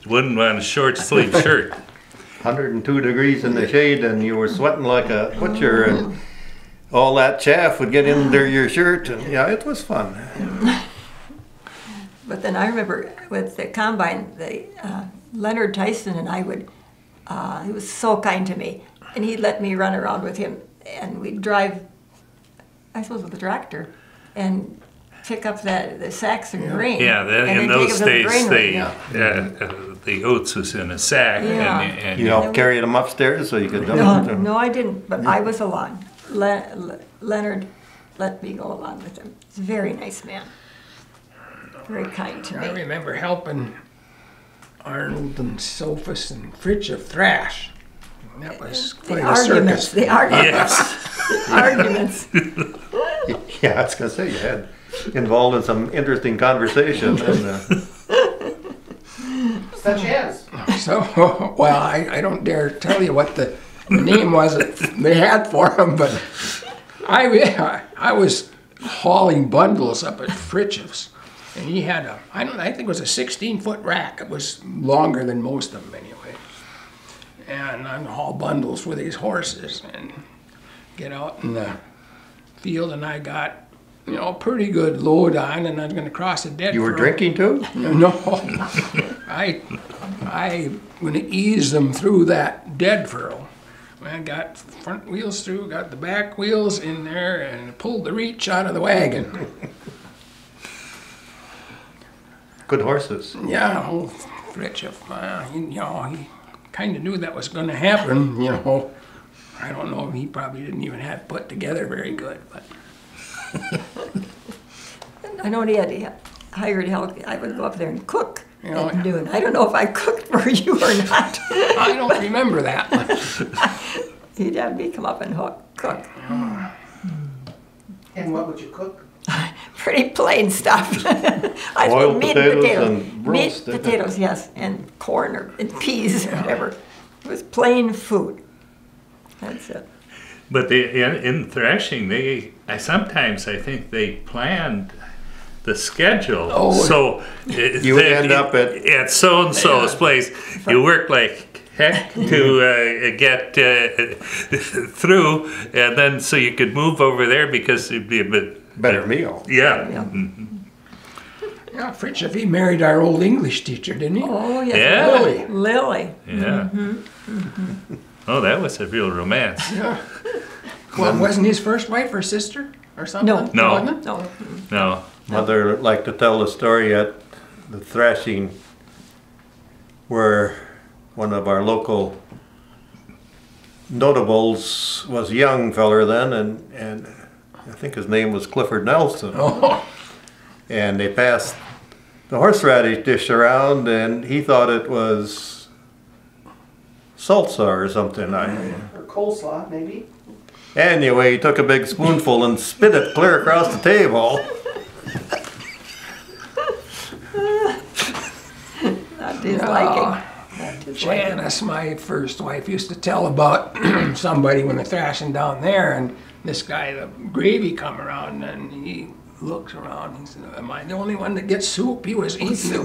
Wouldn't want a short sleeve shirt. 102 degrees in the shade, and you were sweating like a butcher, and all that chaff would get under your shirt. And yeah, it was fun. But then I remember with the combine, Leonard Tyson and I would, he was so kind to me, and he'd let me run around with him, and we'd drive, I suppose, with a tractor, and pick up the sacks of grain. Yeah, in those days, the oats was in a sack. Yeah. And you helped carry them upstairs so you could dump them? No, I didn't, but I was along. Leonard let me go along with him. He's a very nice man. Very kind to me. I remember helping Arnold and Sophus and Fritja thrash. And that was quite a circus. The arguments. Yeah, I was going to say, you had involved in some interesting conversation. Such as? So, well, I don't dare tell you what the name was that they had for him, but I was hauling bundles up at Fritja's. And he had a, I think it was a 16-foot rack. It was longer than most of them anyway. And I'd haul bundles with these horses and get out in the field, and I got, you know, a pretty good load on, and I was going to cross the dead. You were drinking too? No. I going to ease them through that dead furrow. I got front wheels through, got the back wheels in there, and pulled the reach out of the wagon. Good horses. Yeah, old Fritja, he kind of knew that was going to happen, you know. I don't know, he probably didn't even have it put together very good, but. I know he had hired help. I would go up there and cook at noon. I don't know if I cooked for you or not. I don't remember that much. He'd have me come up and cook. And what would you cook? Pretty plain stuff. Boiled potatoes and roast. Meat, potatoes, yes, and corn and peas or whatever. It was plain food. That's it. But in thrashing, I think they planned the schedule. Oh, so you would end up at so and so's place. You worked like heck to get through, and then so you could move over there because it'd be a bit. Better meal. Yeah. Yeah. Mm-hmm. Yeah, Fritja, he married our old English teacher, didn't he? Oh, yes. Yeah. Lily. Yeah. Mm-hmm. Mm-hmm. Oh, that was a real romance. Yeah. Well, wasn't his first wife or sister or something? No. Mother liked to tell the story at the thrashing where one of our local notables was a young feller then, and I think his name was Clifford Nelson. Oh. And they passed the horseradish dish around, and he thought it was salsa or something. Or coleslaw, maybe. Anyway, he took a big spoonful and spit it clear across the table. Not his liking. Janice, my first wife, used to tell about somebody when they're thrashing down there, and this guy, the gravy come around, and he looks around and says, "Am I the only one that gets soup?" He was eating the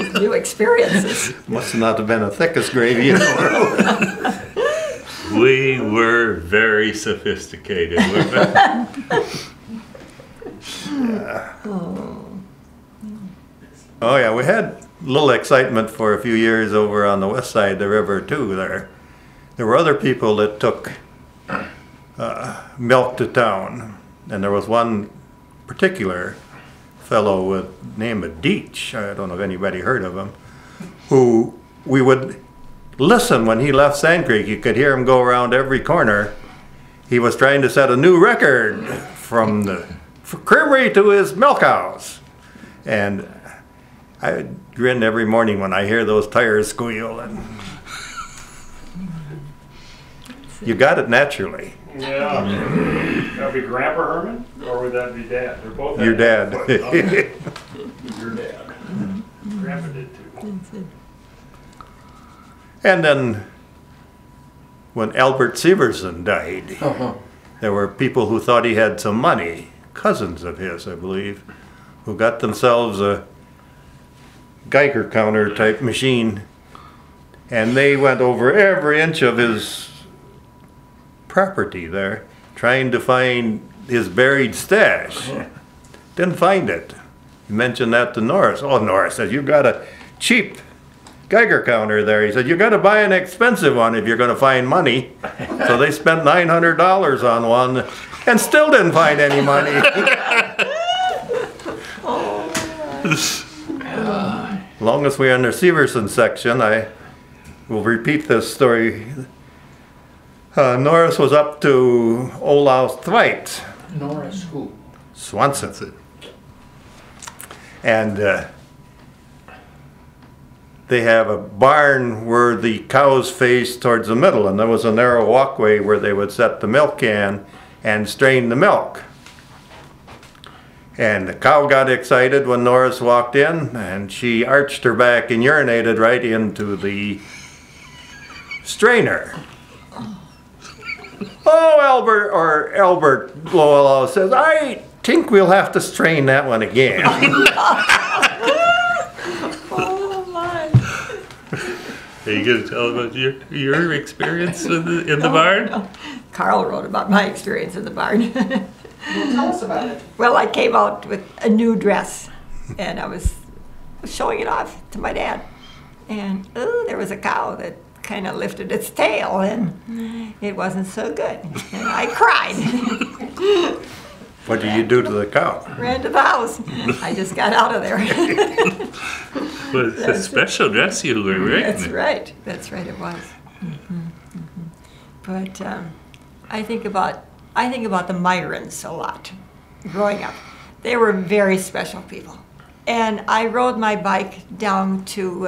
gravy. New experiences. Must not have been the thickest gravy in the world. We were very sophisticated. Oh yeah, we had a little excitement for a few years over on the west side of the river too there. There were other people that took milk to town, and there was one particular fellow with the name of Deitch, I don't know if anybody heard of him, who we would listen when he left Sand Creek. You could hear him go around every corner. He was trying to set a new record from the creamery to his milk house. And I grin every morning when I hear those tires squeal. And you got it naturally. Yeah. That would be Grandpa Herman, or would that be Dad? They're both. Your Dad. Okay. Your Dad. Grandpa did too. And then, when Albert Severson died, there were people who thought he had some money, cousins of his, I believe, who got themselves a Geiger counter type machine, and they went over every inch of his property there, trying to find his buried stash. Didn't find it. He mentioned that to Norris. Oh, Norris says, you've got a cheap Geiger counter there. He said, you've got to buy an expensive one if you're going to find money. So they spent $900 on one and still didn't find any money. Long as we're in the Severson section, I will repeat this story. Norris was up to Olaus Thwait. Norris who? Swanson. And they have a barn where the cows face towards the middle, and there was a narrow walkway where they would set the milk can and strain the milk. And the cow got excited when Norris walked in, and she arched her back and urinated right into the strainer. Oh, Albert, or Albert Lowell says, I think we'll have to strain that one again. Oh, my. Are you going to tell about your experience in the barn? No. Carl wrote about my experience in the barn. Tell us about it. Well, I came out with a new dress, and I was showing it off to my dad. And, oh, there was a cow that kind of lifted its tail, and it wasn't so good. And I cried. What did you do to the cow? Ran to the house. I just got out of there. Well, it's a special dress you were wearing. That's right. That's right, it was. Mm-hmm. Mm-hmm. But I think about the Myrons a lot growing up. They were very special people. And I rode my bike down to,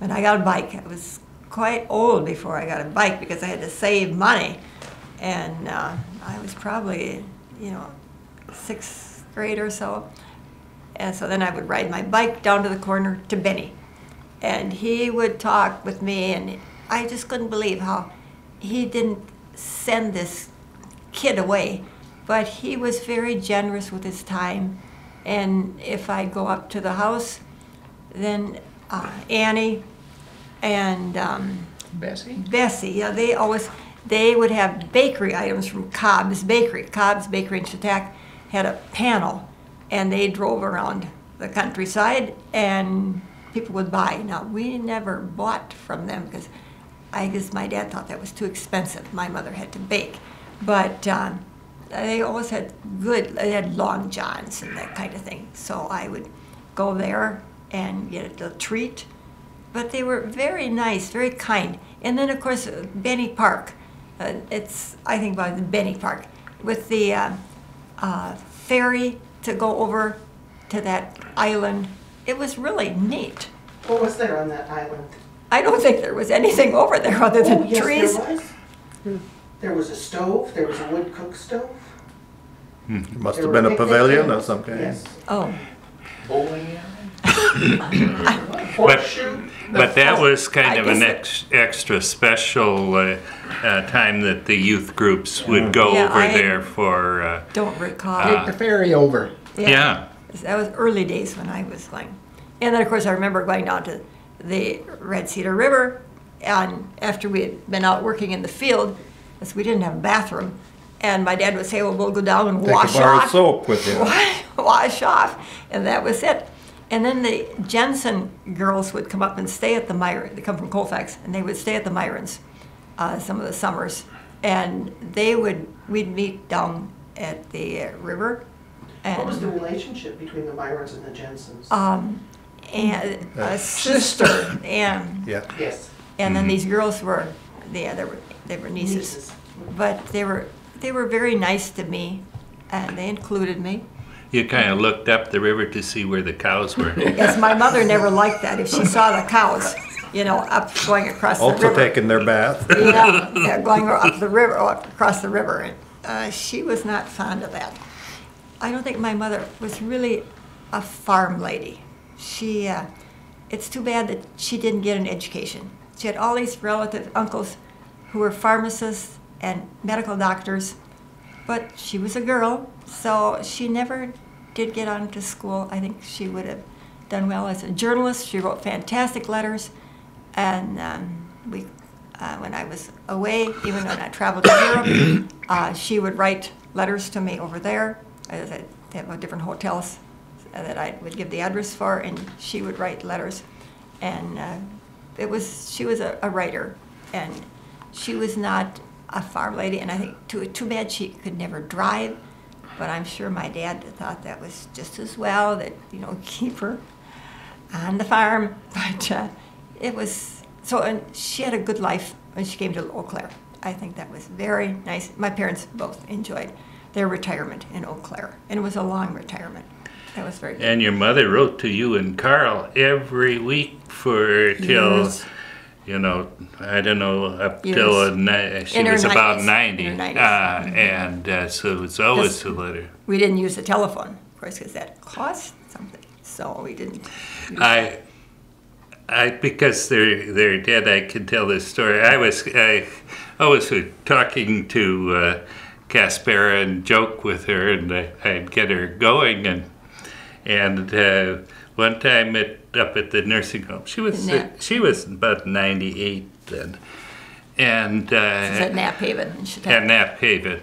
when I got a bike, I was quite old before I got a bike because I had to save money. And I was probably, you know, 6th grade or so. And so then I would ride my bike down to the corner to Benny. And he would talk with me, and I just couldn't believe how he didn't send this kid away, but he was very generous with his time. And if I'd go up to the house, then Annie and Bessie, yeah, they would have bakery items from Cobb's Bakery. Cobb's Bakery in Shattuck had a panel, and they drove around the countryside, and people would buy. Now, we never bought from them because I guess my dad thought that was too expensive. My mother had to bake. But they always had they had Long Johns and that kind of thing. So I would go there and get a treat. But they were very nice, very kind. And then, of course, Benny Park. I think about the Benny Park with the ferry to go over to that island. It was really neat. What was there on that island? I don't think there was anything over there other than trees. Yes, there was. Hmm. There was a stove. There was a wood cook stove. It must have been a pavilion or something. Yes. Oh. Bowling alley. Horseshoe. But that was kind of an extra special time that the youth groups would go over there for. Don't recall. Take the ferry over. Yeah. That was early days when I was going, and then of course I remember going down to the Red Cedar River, and after we had been out working in the field. Because we didn't have a bathroom, and my dad would say, well, we'll go down and wash off. Take a bar of soap with you. Wash off, and that was it. And then the Jensen girls would come up and stay at the Myrons. They come from Colfax, and they would stay at the Myrons some of the summers. And we'd meet down at the river. And what was the relationship between the Myrons and the Jensens? And a sister. And, yeah. Yes. And then these girls were, they were nieces, but they were very nice to me, and they included me. You kind of looked up the river to see where the cows were. Yes, my mother never liked that. If she saw the cows, you know, up going across the river. Also taking their bath. Yeah, going up the river, across the river, and she was not fond of that. I don't think my mother was really a farm lady. She, it's too bad that she didn't get an education. She had all these relative uncles who were pharmacists and medical doctors, but she was a girl, so she never did get on to school. I think she would have done well as a journalist. She wrote fantastic letters, and when I was away, even when I traveled to Europe, she would write letters to me over there. As I they have different hotels that I would give the address for, and she would write letters. And she was a writer, and she was not a farm lady, and I think too bad she could never drive, but I'm sure my dad thought that was just as well, that, you know, keep her on the farm. But it was, so, and she had a good life when she came to Eau Claire. I think that was very nice. My parents both enjoyed their retirement in Eau Claire, and it was a long retirement. That was very good. And your mother wrote to you and Carl every week for till, you know, I don't know, up till she was about 90. And so it's always a letter. We didn't use the telephone, of course, because that cost something. So we didn't. Because they're dead, I can tell this story. I was talking to Caspera and joke with her, and I'd get her going. And one time up at the nursing home, she was about 98 then, and she was at Knapp Haven.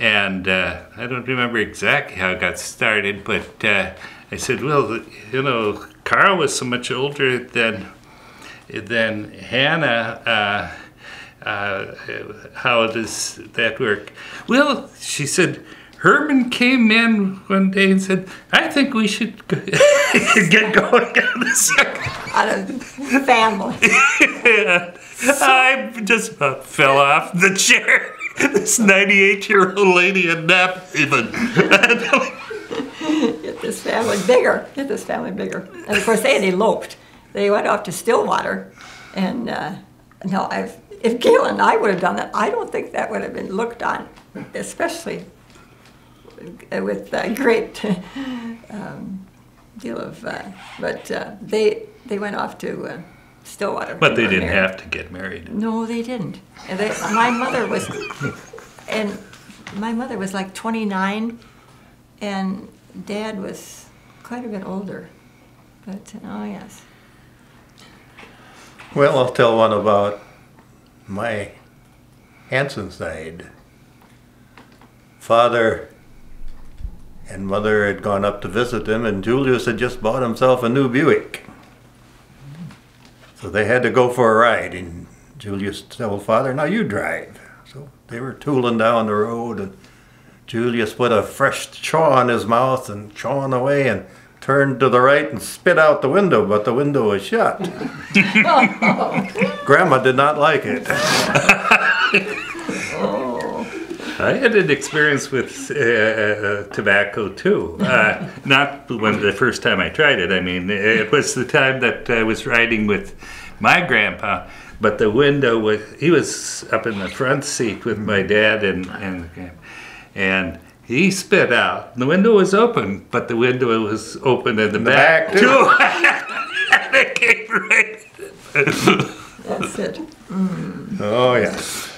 And I don't remember exactly how it got started, but I said, well, you know, Carl was so much older than Hannah. How does that work? Well, she said, Herman came in one day and said, I think we should get going on this. Out of family. Yeah. I just about fell off the chair. This 98-year-old lady in Knapp Haven. Get this family bigger. Get this family bigger. And of course, they had eloped. They went off to Stillwater. And no, if Galen and I would have done that, I don't think that would have been looked on, especially with a great deal of, but they went off to Stillwater. But they didn't have to get married. No, they didn't. And my mother was like 29, and Dad was quite a bit older. But oh yes. Well, I'll tell one about my Hanson side. Father and Mother had gone up to visit him, and Julius had just bought himself a new Buick. So they had to go for a ride, and Julius told Father, now you drive. So they were tooling down the road, and Julius put a fresh chaw in his mouth and chawing away and turned to the right and spit out the window, but the window was shut. Grandma did not like it. I had an experience with tobacco too. Not the first time I tried it. I mean, it was the time that I was riding with my grandpa, but the window was, he was up in the front seat with my dad and he spit out. The window was open, but the window was open in the back too. And it came right in. That's it. Mm. Oh, yes.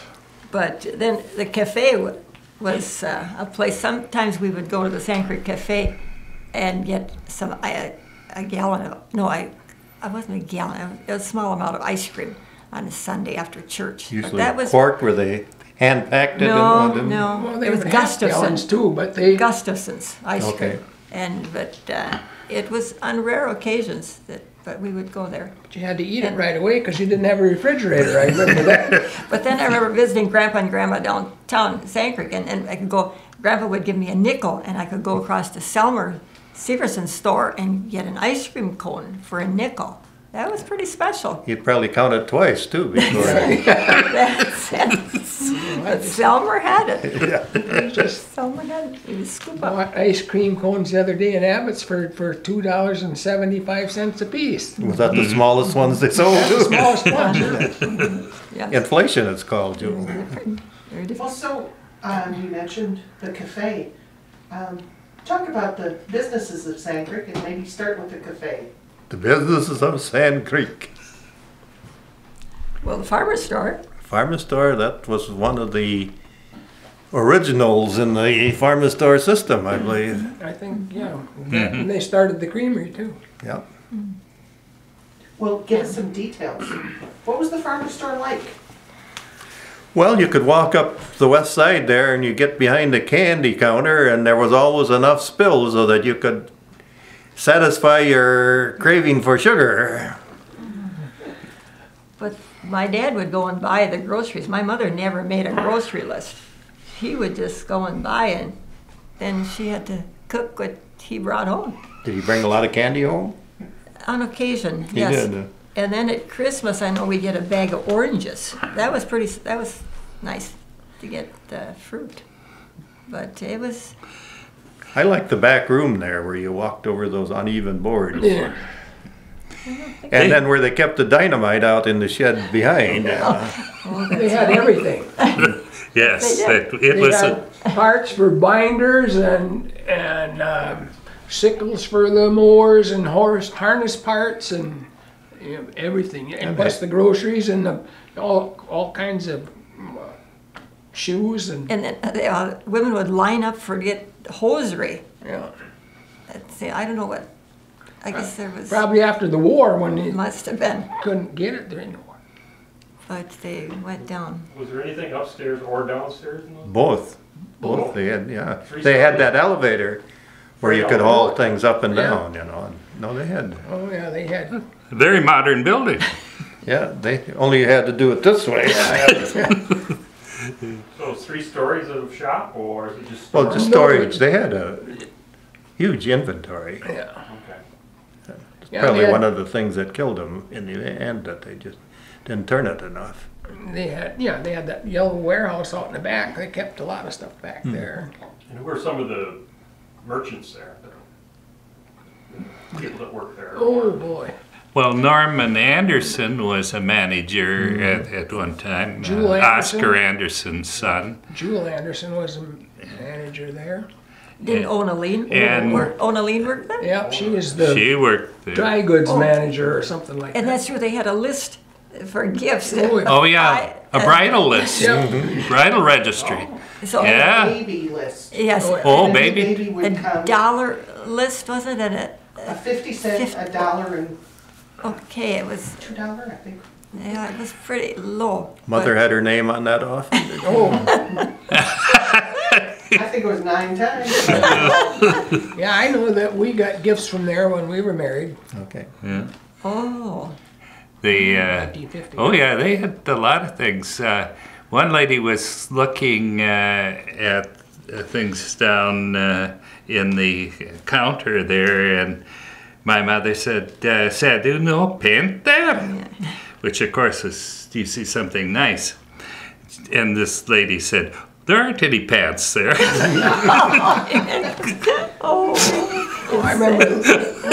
But then the cafe was a place, sometimes we would go to the Sand Creek Cafe and get some, a gallon of, no, I wasn't a gallon, it was a small amount of ice cream on a Sunday after church. Usually that was, quart where they hand-packed it? No, and no, well, it was Gustafson's too, but they... Gustafson's ice cream. And, but it was on rare occasions that but we would go there. But you had to eat it right away because you didn't have a refrigerator, I remember that. But then I remember visiting Grandpa and Grandma downtown Sand Creek, and I could go, Grandpa would give me a nickel, and I could go across to Selmer-Severson's store and get an ice cream cone for a nickel. That was pretty special. You'd probably count it twice, too, before That's it. But Selmer had it. Yeah. Selmer had it. He would scoop up. I bought ice cream cones the other day in Abbott's for $2.75 a piece. Was that the smallest ones they sold? The smallest ones. Yes. Inflation, it's called, Jewel. Also, you mentioned the cafe. Talk about the businesses of Sand Creek and maybe start with the cafe. The businesses of Sand Creek. Well, the Farmer's Store. Farmer's Store, that was one of the originals in the Farmer's Store system, I believe. I think, yeah. And they started the creamery, too. Yeah. Well, give us some details. What was the Farmer's Store like? Well, you could walk up the west side there and you get behind the candy counter, and there was always enough spills so that you could satisfy your craving for sugar. But my dad would go and buy the groceries. My mother never made a grocery list. He would just go and buy, and then she had to cook what he brought home. Did he bring a lot of candy home? On occasion, yes. He did. And then at Christmas, I know we get a bag of oranges. That was nice to get fruit. But it was... I like the back room there where you walked over those uneven boards. Yeah. And then where they kept the dynamite out in the shed behind. Oh, they had everything. Yes. They had parts for binders and sickles for the mowers and horse harness parts and... everything, and plus the groceries and the, all kinds of shoes and then women would line up for get hosiery. Yeah, I don't know what. I guess there was probably after the war when it must have been couldn't get it during the war. But they went down. Was there anything upstairs or downstairs? In those? Both. They had They had that elevator where you could haul things up and down. You know, they had. Oh yeah, they had. Very modern building. Yeah, they only had to do it this way. So it's 3 stories of shop, or is it just storage? Well, just storage. They had a huge inventory. Yeah. Okay. It's probably one of the things that killed them in the end, that they just didn't turn it enough. They had that yellow warehouse out in the back. They kept a lot of stuff back there. And who were some of the merchants there? The people that worked there? Oh, boy. Well, Norman Anderson was a manager at one time. Oscar Anderson's son. Jewel Anderson was a manager there. Didn't Ona Lean work there? Yeah, she was the dry goods manager or something like that. And that's where they had a list for gifts. Oh, yeah, a bridal list. Bridal registry. So a baby list. Yes. Oh, and baby. A dollar list, was it? And a 50 cent, a dollar, and... Okay, it was $2, I think. Yeah, it was pretty low. Mother had her name on that often. Oh, I think it was 9 times. Yeah, I know that we got gifts from there when we were married. Okay. Yeah. Oh. The they had a lot of things. One lady was looking at things down in the counter there, and my mother said, you know, paint there, which of course is, you see something nice. And this lady said, there aren't any pants there. Oh, I remember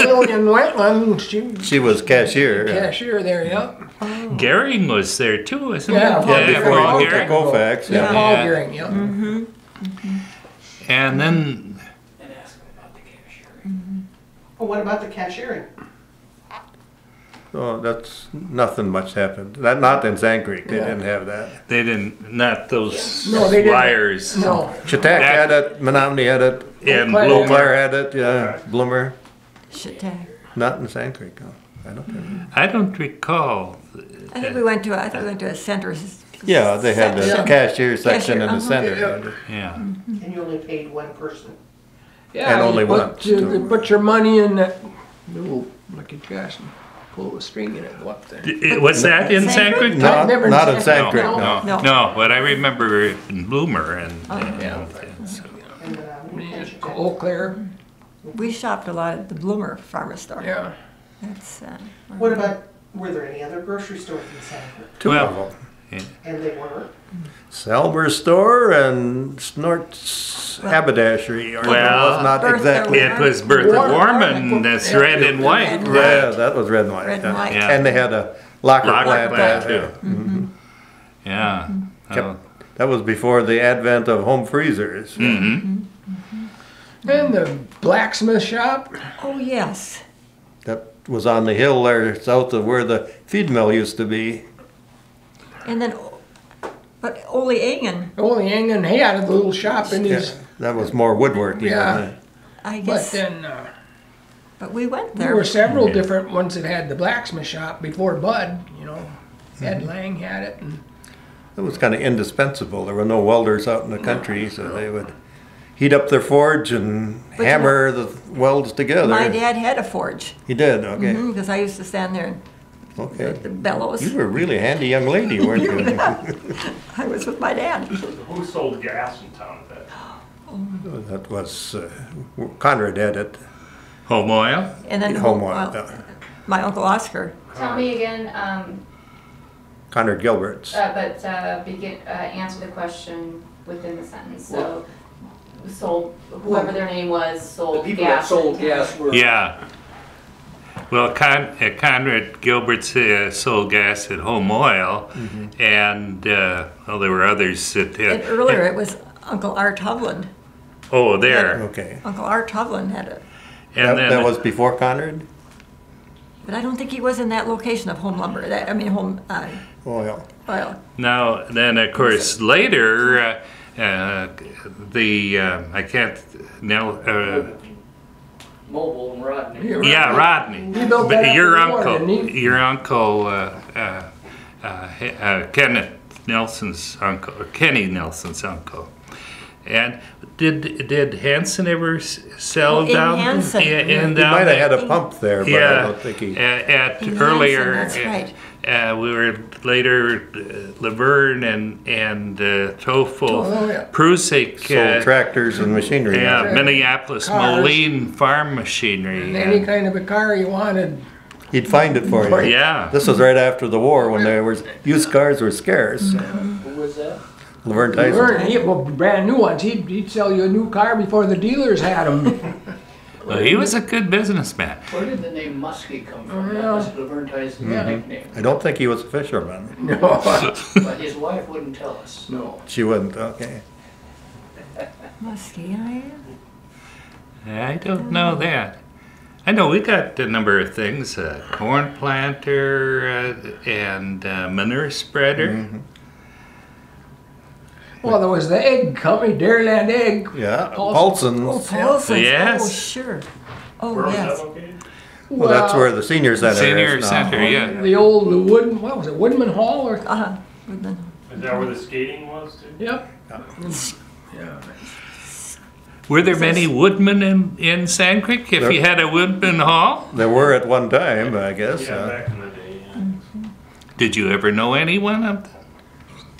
William Wentland. She was cashier. Cashier there, yeah. Oh. Gehring was there too, wasn't it? Paul Gehring. Colfax, yeah. Paul Gehring, yeah. And then... What about the cashiering? Oh, that's nothing much happened. That not in Sand Creek. They didn't have that. They didn't. Not those wires. No. Shattuck had it. Menominee had it. And Bloomer had it. Yeah, Bloomer. Shattuck. Not in Sand Creek. No. I don't recall. I think we went to. I think we went to a center. Yeah, they had the cashier section in the center. Yeah. And you only paid one person. Yeah, and only once. You put your money in that little lucky trash and pull the string and it'll go up there. Was that in Sand Creek? No, not in Sand Creek. No, but I remember in Bloomer and Eau Claire. We shopped a lot at the Bloomer Farmer's Store. Yeah. That's. What about? Were there any other grocery stores in Sand Creek? 2 of them. And they were? Selmer's Store and Snort's Haberdashery. It was Bertha Warman. That's red and white. Yeah, that was red and white. And they had a locker plant too. Yeah. That was before the advent of home freezers. And the blacksmith shop. Oh, yes. That was on the hill there south of where the feed mill used to be. And then, but Ole Engen, he had a little shop in his... That was more woodworking. Yeah, I guess. But then... but we went there. There were several different ones that had the blacksmith shop before Bud, you know. Ed Lang had it, and it was kind of indispensable. There were no welders out in the country, so they would heat up their forge and hammer the welds together. My dad had a forge. He did, okay. Because I used to stand there and the bellows. You were a really handy young lady, weren't you? I was with my dad. Who sold gas in town at that time? Oh. That was Conrad had it. Home oil? And then home oil. My Uncle Oscar. Tell me again. Conrad Gilberts. Answer the question within the sentence. So, sold, whoever their name was, sold gas. The people that sold gas were... Yeah. Well, Conrad Gilberts sold gas at Home Oil, and well, there were others that did. And earlier it was Uncle Art Hovland. Oh, there. Okay. Uncle Art Hovland had it. And that was before Conrad? But I don't think he was in that location of Home Lumber. Oil. Now, then, of course, later, Mobile and Rodney. Yeah, Rodney. But your uncle, Kenneth Nelson's uncle, or Kenny Nelson's uncle. And did Hansen ever sell down? Hansen. He might have had a pump there, but I don't think he... we were later Laverne and Toffel, Prusik sold tractors and machinery. Yeah, Minneapolis cars. Moline farm machinery. And any kind of a car you wanted. He'd find it for you. Yeah. This was right after the war when there was used cars were scarce. Who was that? Laverne Tyson. Laverne, brand new ones. He'd sell you a new car before the dealers had them. Well, he was a good businessman. Where did the name Muskie come from? That was Laverne Tyson's nickname. I don't think he was a fisherman. No. But his wife wouldn't tell us. No. She wouldn't, okay. Muskie, I don't know that. I know we got a number of things, a corn planter and a manure spreader. Well, there was the egg company, Dairyland Egg. Yeah, Paulson's. Oh, Paulson's. Yes. Oh, sure. Oh, yes. Well, that's where the senior center is now. Senior center, yeah. The old Woodman Hall? Or? Uh-huh. Woodman. Is that where the skating was, too? Yep. Yeah. Were there many woodmen in Sand Creek, if you had a Woodman Hall? There were at one time, I guess. Yeah, back in the day, yeah. Did you ever know anyone up there?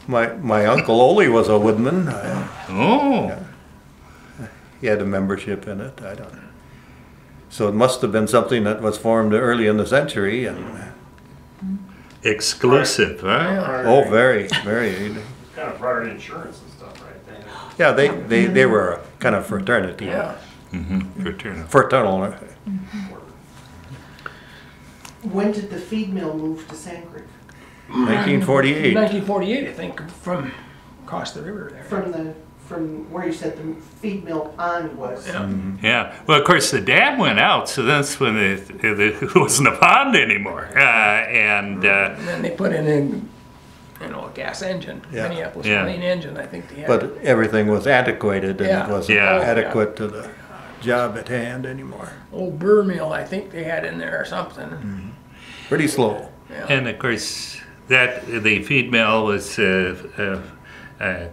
My Uncle Ole was a woodman. He had a membership in it. I don't know. So it must have been something that was formed early in the century. Exclusive, right? Oh, very, very. It's kind of private insurance and stuff, right? Yeah, they were a kind of fraternity. Yeah. Fraternal. When did the feed mill move to Sand Creek? 1948. 1948, I think, from across the river there. From where you said the feed mill pond was. Yeah. Well, of course, the dam went out, so that's when it wasn't a pond anymore. And then they put in a gas engine, Minneapolis main engine, I think. But everything was antiquated, and it wasn't adequate to the job at hand anymore. Old burr mill, I think they had in there or something. Pretty slow. Yeah. And of course. The feed mill was a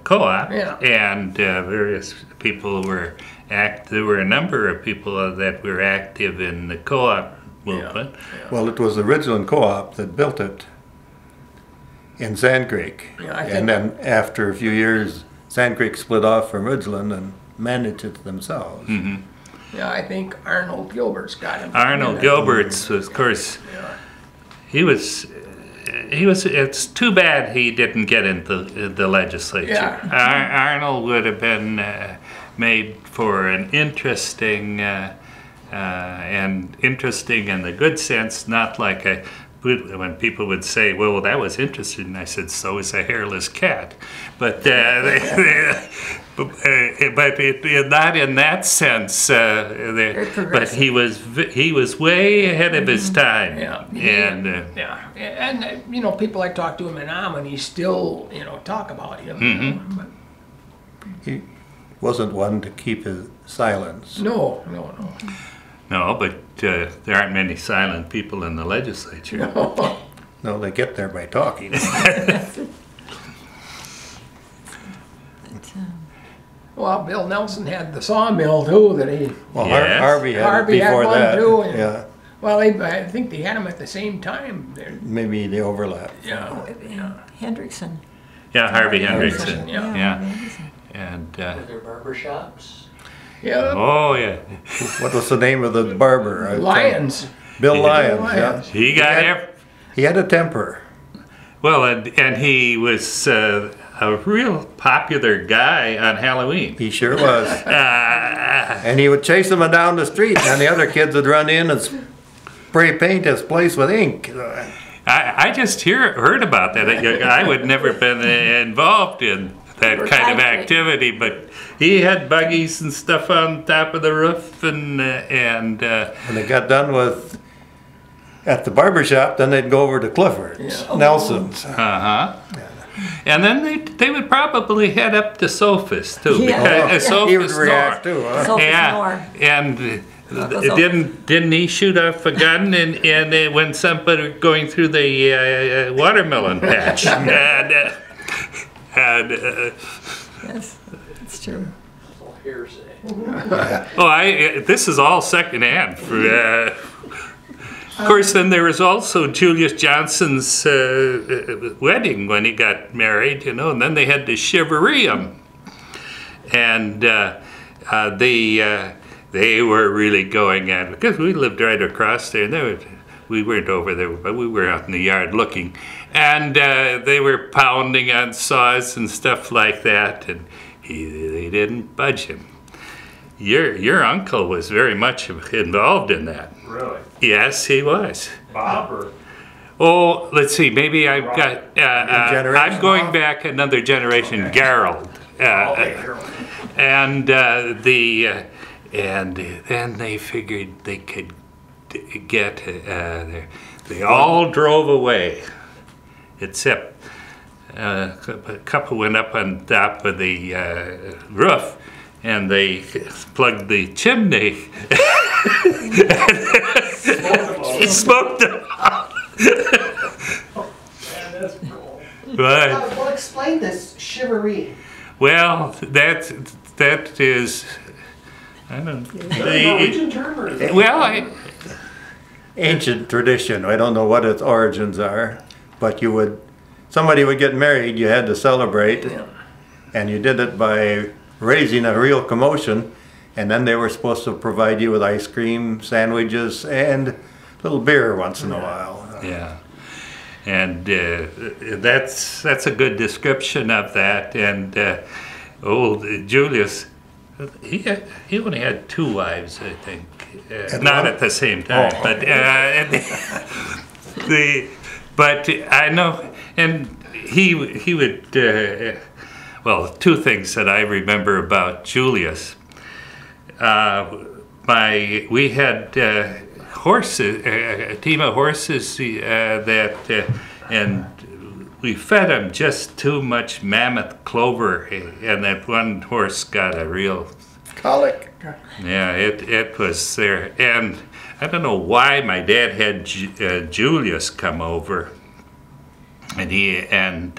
co-op, and various people were there were a number of people that were active in the co-op movement. Yeah. Well, it was the Ridgeland Co-op that built it in Sand Creek, and then after a few years, Sand Creek split off from Ridgeland and managed it themselves. Yeah, I think Arnold Gilberts got him. Arnold Gilberts, was, of course, he was. It's too bad he didn't get into the legislature. Arnold would have been made for an interesting, and interesting in the good sense, not like when people would say, well, that was interesting, and I said, so is a hairless cat. But not in that sense. But he was way ahead of his time. And people I talk to him in Amman, still talk about him. He wasn't one to keep his silence. No. No, but there aren't many silent people in the legislature. No, they get there by talking. Well, Bill Nelson had the sawmill too that he. Well, yes. Harvey had one too. And, yeah. Well, I think they had them at the same time. Maybe they overlap. Yeah. Yeah. Hendrickson. Yeah, Harvey Hendrickson. Yeah. And were there barber shops? Yeah. Oh yeah. What was the name of the barber? Lyons. Bill Lyons. Yeah. He had a temper. Well, and he was a real popular guy on Halloween. He sure was. And he would chase them down the street, and the other kids would run in and spray paint his place with ink. I just heard about that. I would never have been involved in that kind of activity, but he had buggies and stuff on top of the roof, and when they got done with at the barber shop, then they'd go over to Clifford's, Nelson's. And then they would probably head up to Sophus too, because Sophus he would react too, and didn't he shoot off a gun and when somebody going through the watermelon patch? Yes, it's true. All hearsay. Oh, this is all secondhand. Of course, then there was also Julius Johnson's wedding when he got married, you know, and then they had the chivalrium, and they were really going at it because we lived right across there, and we weren't over there, but we were out in the yard looking. And they were pounding on saws and stuff like that, and they didn't budge him. Your uncle was very much involved in that. Really? Yes, he was. Bob or? Oh, let's see. Maybe I've got. I'm going back another generation. Okay. Gerald. And then they figured they could get. They all drove away. Except a couple went up on top of the roof, and they plugged the chimney. It smoked them out. Man, that's cool. But, well, explain this chivalry. Well, that is, I don't know. Norwegian term or that? Well, ancient tradition. I don't know what its origins are. But you would, somebody would get married, you had to celebrate, and you did it by raising a real commotion, and then they were supposed to provide you with ice cream, sandwiches, and a little beer once in a while. Yeah, and that's a good description of that, and old Julius, he only had 2 wives, I think. Not at the same time, but But I know, and he would, well, 2 things that I remember about Julius. We had horses, a team of horses and we fed him just too much mammoth clover, and that one horse got a real colic. Yeah, it was there, and I don't know why my dad had Julius come over, and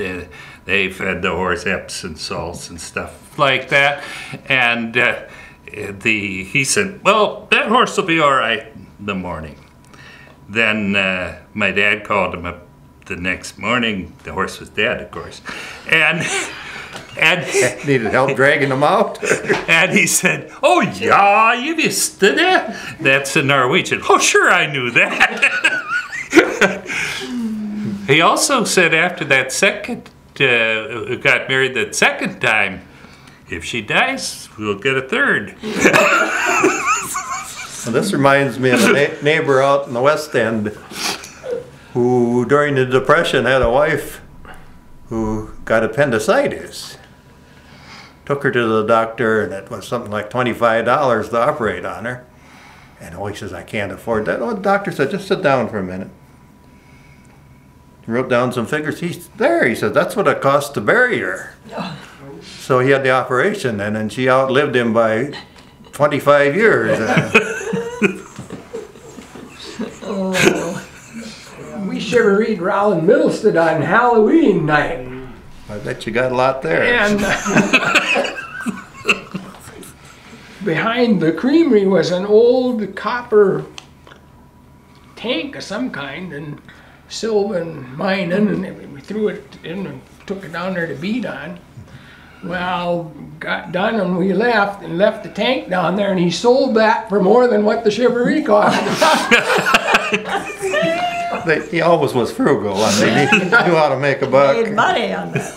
they fed the horse Epsom salts and stuff like that, and he said, "Well, that horse will be all right in the morning." Then my dad called him up the next morning. The horse was dead, of course, and needed help dragging him out. And he said, "Oh yeah, you missed that." That's in Norwegian. "Oh sure, I knew that." He also said after that second, got married that second time, "If she dies, we'll get a third." Well, this reminds me of a neighbor out in the West End who during the Depression had a wife who got appendicitis. Took her to the doctor, and it was something like $25 to operate on her. And he says, "I can't afford that." Oh, the doctor said, "Just sit down for a minute." He wrote down some figures. He said, "That's what it cost to bury her." So he had the operation then, and she outlived him by 25 years. Chivalried Roland Middleston on Halloween night. I bet you got a lot there. And behind the creamery was an old copper tank of some kind, and Sylvan mining, and we threw it in and took it down there to beat on. Well, got done and we left, and left the tank down there, and he sold that for more than what the shivaree cost. He always was frugal. I mean, he knew how to make a buck. He made money on that.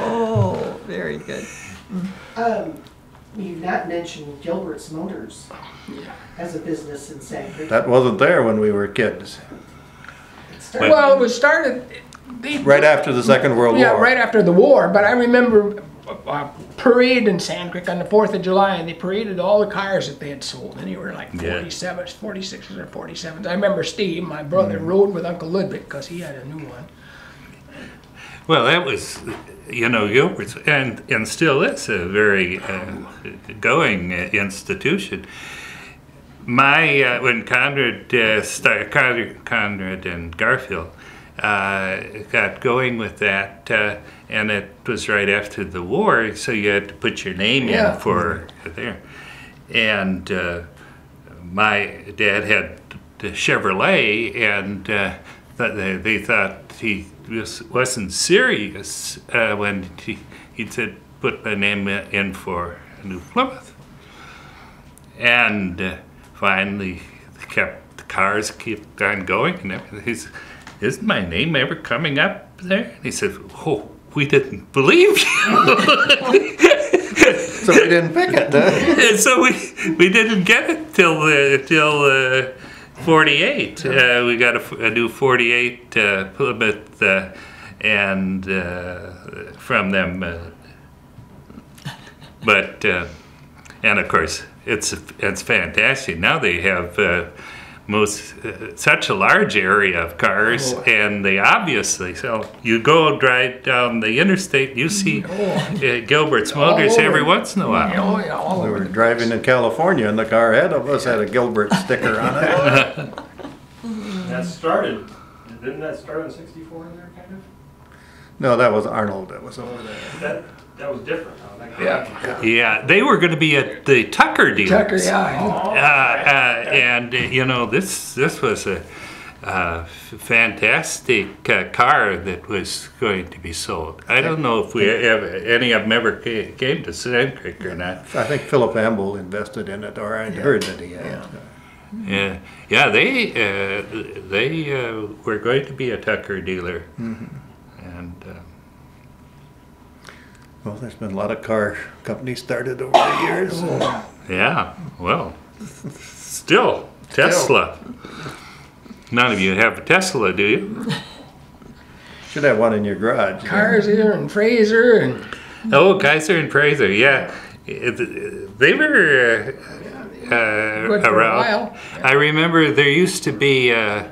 Oh, very good. You've not mentioned Gilbert's Motors as a business in Sanford. That wasn't there when we were kids. Well, it was started... Right after the Second World War. Yeah, right after the war. But I remember a parade in Sand Creek on the 4th of July, and they paraded all the cars that they had sold. And they were like 47s, 46s, or 47s. I remember Steve, my brother, rode with Uncle Ludwig because he had a new one. Well, that was, you know, Gilbert's, and still is a very going institution. My, when Conrad and Garfield got going with that, and it was right after the war, so you had to put your name in for there. And my dad had the Chevrolet, and they thought he wasn't serious when he said, put my name in for New Plymouth. And finally, the cars kept on going, and everything. Is my name ever coming up there? And he said, oh, we didn't believe you. So we didn't pick it, huh? So we didn't get it till 48. We got a new 48 Plymouth, and from them. And of course, it's fantastic. Now they have... such a large area of cars, and they obviously sell. You go drive down the interstate, you see Gilbert's Motors every once in a while. Oh, yeah, all we were driving in California, and the car ahead of us had a Gilbert sticker on it. Didn't that start in 64 in there, kind of? No, that was Arnold that was over there. That was different. Yeah, they were going to be at the Tucker dealers. Tucker, yeah. And you know, this was a fantastic car that was going to be sold. I don't know if any of them ever came to Sand Creek or not. I think Philip Amble invested in it, or I heard that he had. Yeah. They were going to be a Tucker dealer, and. Well, there's been a lot of car companies started over the years. Yeah, well, still, Tesla. None of you have a Tesla, do you? Should have one in your garage. Kaiser and Fraser. And Kaiser and Fraser, yeah. They were around. I remember there used to be a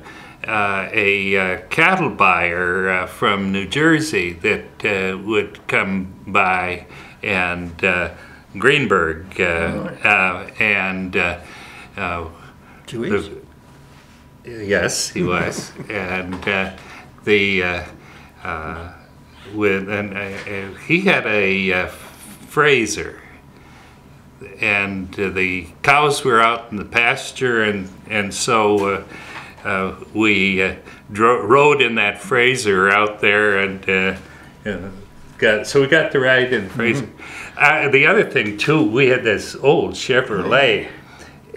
cattle buyer from New Jersey that would come by, and Greenberg and Jewish? Yes, he was, and he had a Fraser, and the cows were out in the pasture, and so. We rode in that Fraser out there, and we got the ride in the Fraser. The other thing too, we had this old Chevrolet,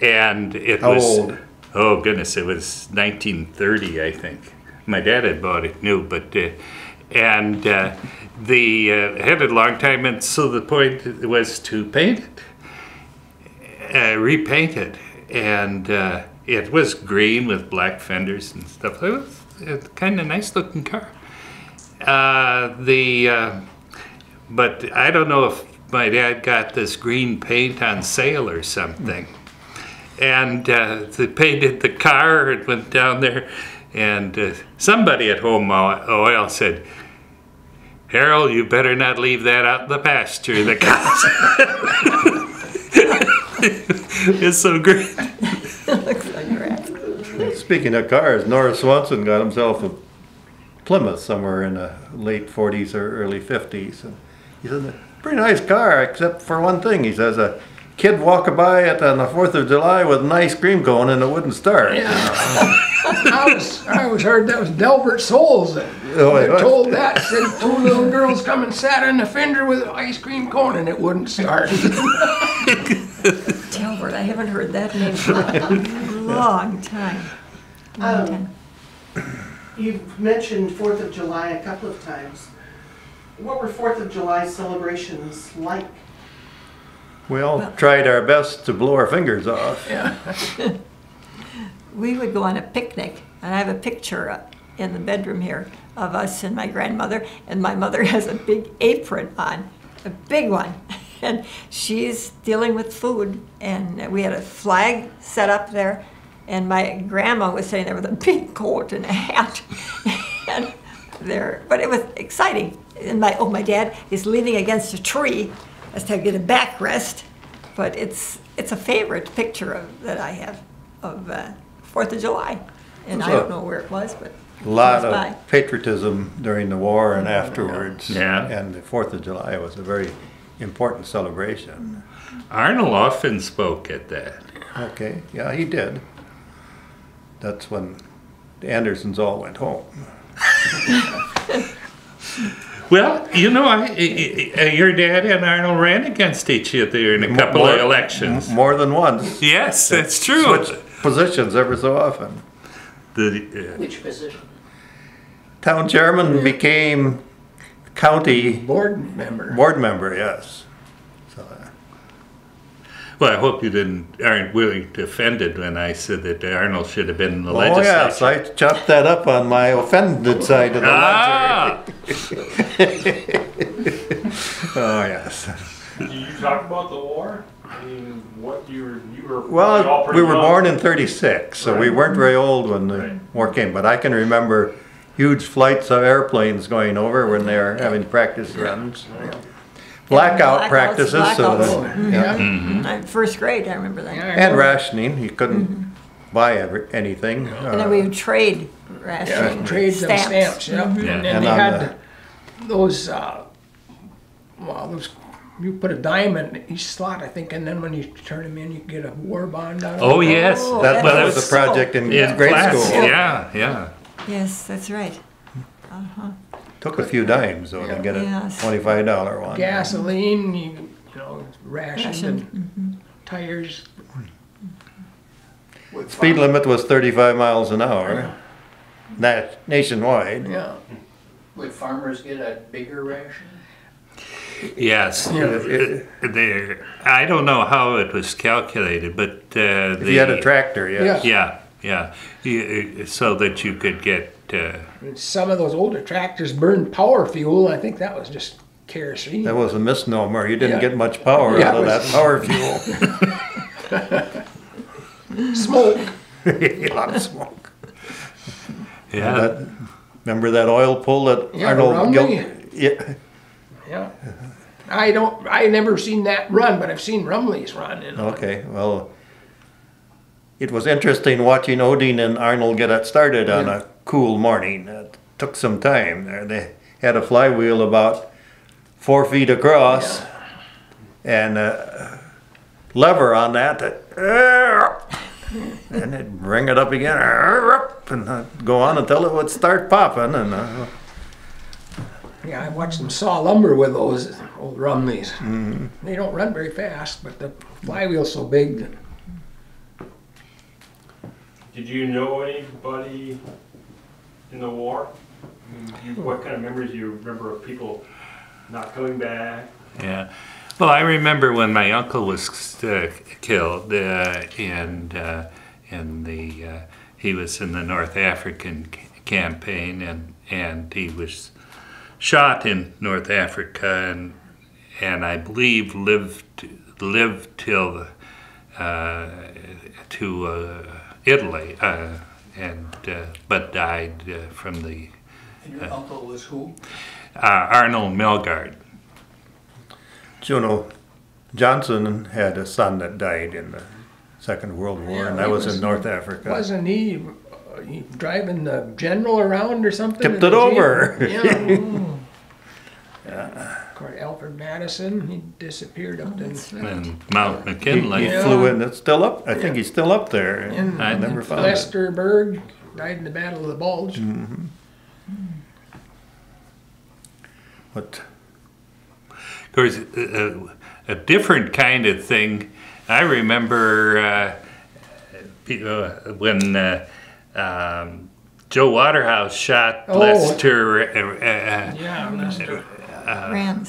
and it was old. Oh goodness, it was 1930, I think. My dad had bought it new, but had it a long time, and so the point was to paint it, repaint it, and. It was green with black fenders and stuff. It was a kind of nice looking car. But I don't know if my dad got this green paint on sale or something. And they painted the car and went down there. And somebody at Home Oil said, Harold, you better not leave that out in the pasture. The cows. It's so great. Speaking of cars, Norris Swanson got himself a Plymouth somewhere in the late 40s or early 50s. And He says, a pretty nice car, except for one thing. He says, a kid walking by it on the 4th of July with an ice cream cone and it wouldn't start. Yeah. I was heard that was Delbert Souls that told that. Said two little girls come and sat on the fender with an ice cream cone and it wouldn't start. Delbert, I haven't heard that name for a long time. You've mentioned 4th of July a couple of times. What were 4th of July celebrations like? We all tried our best to blow our fingers off. Yeah. We would go on a picnic, and I have a picture in the bedroom here of us and my grandmother, and my mother has a big apron on, a big one, and she's dealing with food, and we had a flag set up there, and my grandma was sitting there with a big coat and a hat, and there, but it was exciting. And my dad is leaning against a tree as to get a backrest, but it's a favorite picture that I have of 4th of July, and I don't know where it was, but a lot of patriotism during the war and afterwards. Yeah, and the 4th of July was a very important celebration. Arnold often spoke at that. Okay, yeah, he did. That's when the Andersons all went home. Well, you know, your dad and Arnold ran against each other in a couple of elections. More than once. Yes, that's true. Switched positions ever so often. Which position? Town chairman became county board member. Board member, yes. So, well, I hope you aren't really offended when I said that Arnold should have been in the legislature. Oh yes, I chopped that up on my offended side of the ledger. Oh yes. Did you talk about the war? I mean, what you were? Well, we were born in '36, so we weren't very old when the war came. But I can remember huge flights of airplanes going over when they were having practice runs, blackout practices. In first grade, I remember that. And rationing, you couldn't buy anything. And then we would trade rationing, trade stamps. Yeah. And then they had those. You put a dime in each slot, I think, and then when you turn them in, you get a war bond out of it. Oh, yes. That was a project in grade school. Yeah, yeah. Yes, that's right. Uh-huh. Took a few dimes, though, to get a $25 one. Gasoline, you know, rations and tires. Speed limit was 35 miles an hour, nationwide. Yeah. Would farmers get a bigger ration? Yes, I don't know how it was calculated, but if you had a tractor, so that you could get. Some of those older tractors burned power fuel. I think that was just kerosene. That was a misnomer. You didn't get much power out of that power fuel. Smoke, a lot of smoke. Yeah, remember that oil pull that Arnold Gilberts? Yeah. Yeah, I never seen that run, but I've seen Rumley's run. You know? Okay, well, it was interesting watching Odine and Arnold get it started on a cool morning. It took some time. They had a flywheel about 4 feet across and a lever on that, and they'd bring it up again and go on until it would start popping. And. Yeah, I watched them saw lumber with those old Rumleys. They don't run very fast, but the flywheel's so big. Did you know anybody in the war? I mean, what kind of memories do you remember of people not coming back? Yeah. Well, I remember when my uncle was killed, he was in the North African campaign, and he was shot in North Africa, and I believe lived till to Italy, but died from the. And your uncle was who? Arnold Melgard. Juno Johnson had a son that died in the Second World War, and that was in North Africa. Wasn't he? You driving the general around or something? Tipped it over. Yeah. course, Alfred Madison, he disappeared up there. Right. And Mount McKinley. He flew in, that's still up, I think he's still up there. And I never found Lesterburg, died in the Battle of the Bulge. Mm-hmm. What? Of course, a different kind of thing. I remember when Joe Waterhouse shot Lester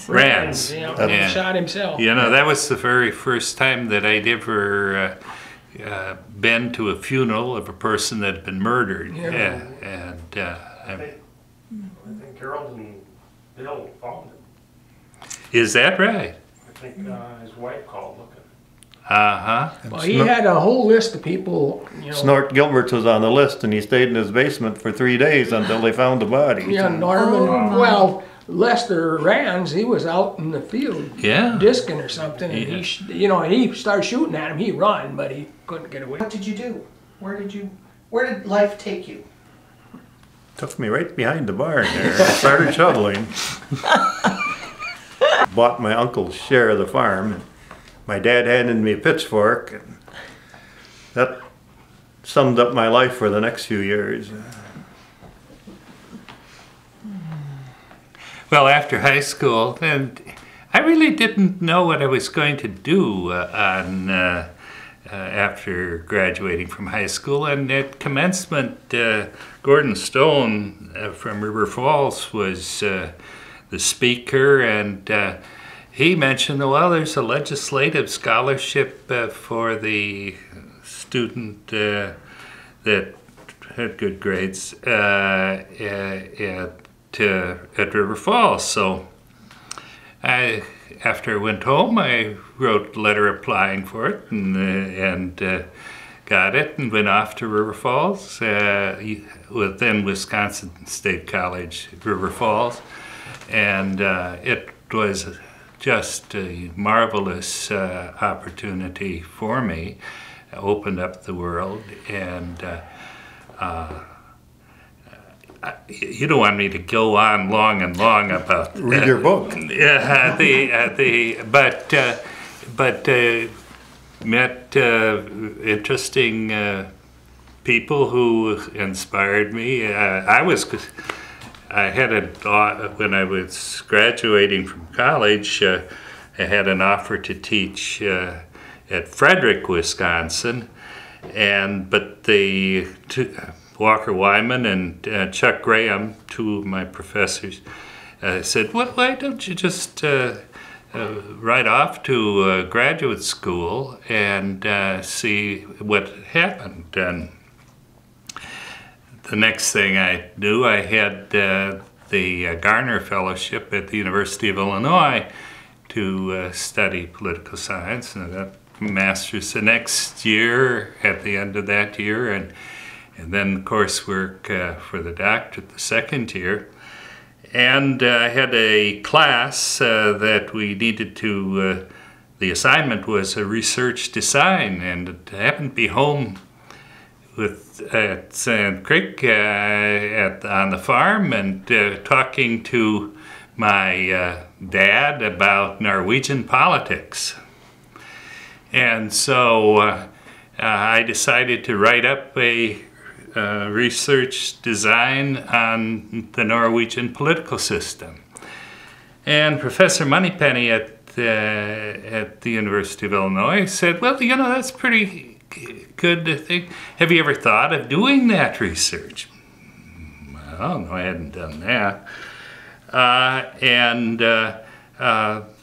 Rands. He shot himself. You know, that was the very first time that I'd ever been to a funeral of a person that had been murdered. Yeah. And I think Harold and Bill found him. Is that right? I think his wife called him. Well, he had a whole list of people. You know, Snort Gilberts was on the list, and he stayed in his basement for 3 days until they found the body. Yeah, Norman. Well, Lester Rands, he was out in the field, disking or something, and he started shooting at him. He ran, but he couldn't get away. What did you do? Where did life take you? Took me right behind the barn there. I started shoveling. Bought my uncle's share of the farm. And my dad handed me a pitchfork, and that summed up my life for the next few years. Well, after high school, and I really didn't know what I was going to do after graduating from high school. And at commencement, Gordon Stone from River Falls was the speaker, and he mentioned, well, there's a legislative scholarship for the student that had good grades at River Falls. So I, after I went home, I wrote a letter applying for it and got it, and went off to River Falls, within Wisconsin State College, River Falls, and it was just a marvelous opportunity for me. It opened up the world, and you don't want me to go on long and long about that. Read your book. Yeah, but met interesting people who inspired me. I had when I was graduating from college, I had an offer to teach at Frederick, Wisconsin, but the Walker Wyman and Chuck Graham, two of my professors, said, well, why don't you just write off to graduate school and see what happened? And the next thing I knew, I had the Gardener Fellowship at the University of Illinois to study political science, and I got a master's the next year, at the end of that year, and then coursework for the doctorate the second year. And I had a class that we needed to, the assignment was a research design, and it happened to be home at Sand Creek on the farm, and talking to my dad about Norwegian politics. And so I decided to write up a research design on the Norwegian political system. And Professor Moneypenny at the University of Illinois said, well, you know, that's pretty good thing. Have you ever thought of doing that research? Well, no, I hadn't done that.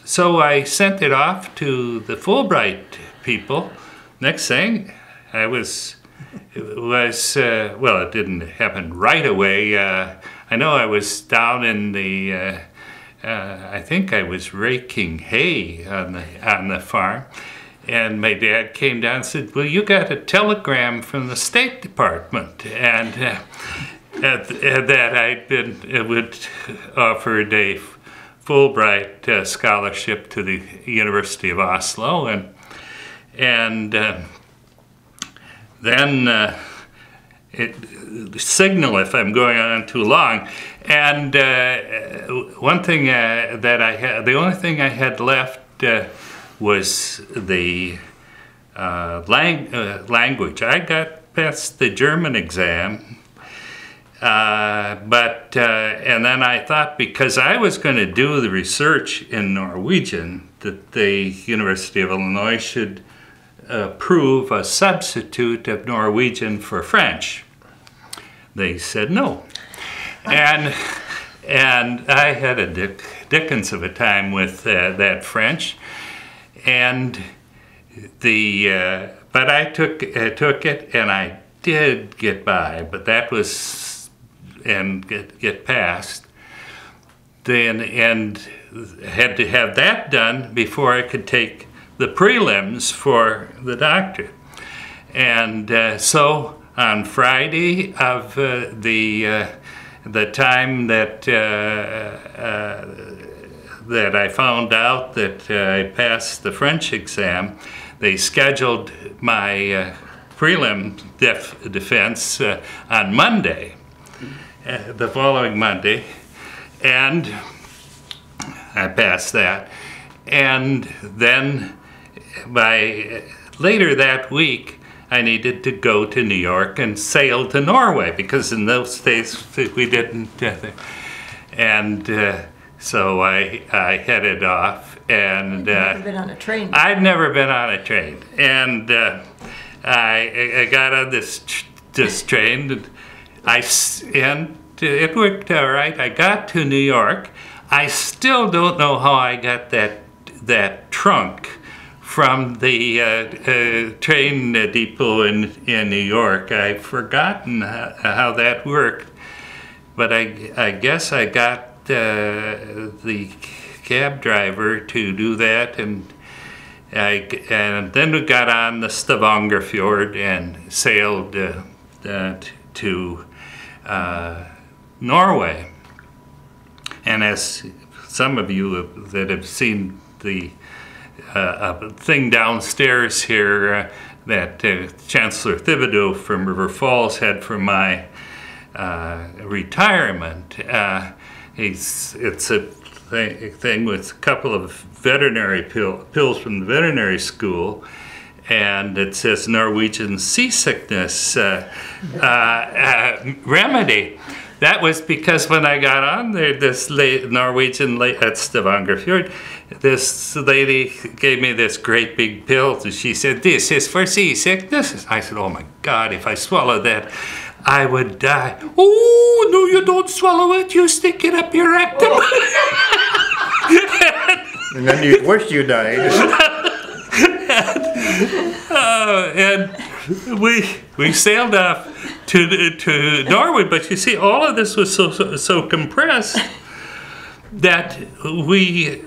So I sent it off to the Fulbright people. Next thing, well, it didn't happen right away. I know I was down in the, I think I was raking hay on the farm. And my dad came down and said, well, you got a telegram from the State Department, and that I'd would offered a Fulbright scholarship to the University of Oslo. And then signal if I'm going on too long. And one thing that I had, the only thing I had left was the language. I got past the German exam, and then I thought, because I was going to do the research in Norwegian, that the University of Illinois should approve a substitute of Norwegian for French. They said no. And I had a dickens of a time with that French. And the but I took it, and I did get by, but that was and get past. Then and had to have that done before I could take the prelims for the doctorate. And so on Friday of the time that that I found out that I passed the French exam, they scheduled my prelim defense on Monday, the following Monday, and I passed that. And then by later that week, I needed to go to New York and sail to Norway, because in those days we didn't. And so I headed off, and I'd never been on a train. I'd never been on a train, and I got on this train, and it worked all right. I got to New York. I still don't know how I got that trunk from the train depot in New York. I've forgotten how that worked, but I guess I got the cab driver to do that, and then we got on the Stavangerfjord and sailed to Norway. And as some of you that have seen the thing downstairs here that Chancellor Thibodeau from River Falls had for my retirement, it's a thing with a couple of veterinary pills from the veterinary school, and it says Norwegian seasickness remedy. That was because when I got on there, this Norwegian lady at Stavangerfjord, this lady gave me this great big pill, and she said, "This is for seasickness." I said, "Oh my God, if I swallow that, I would die." "Oh, no, you don't swallow it. You stick it up your rectum." Oh. And then you wish you died. And we sailed off to Norway. But you see, all of this was so compressed that we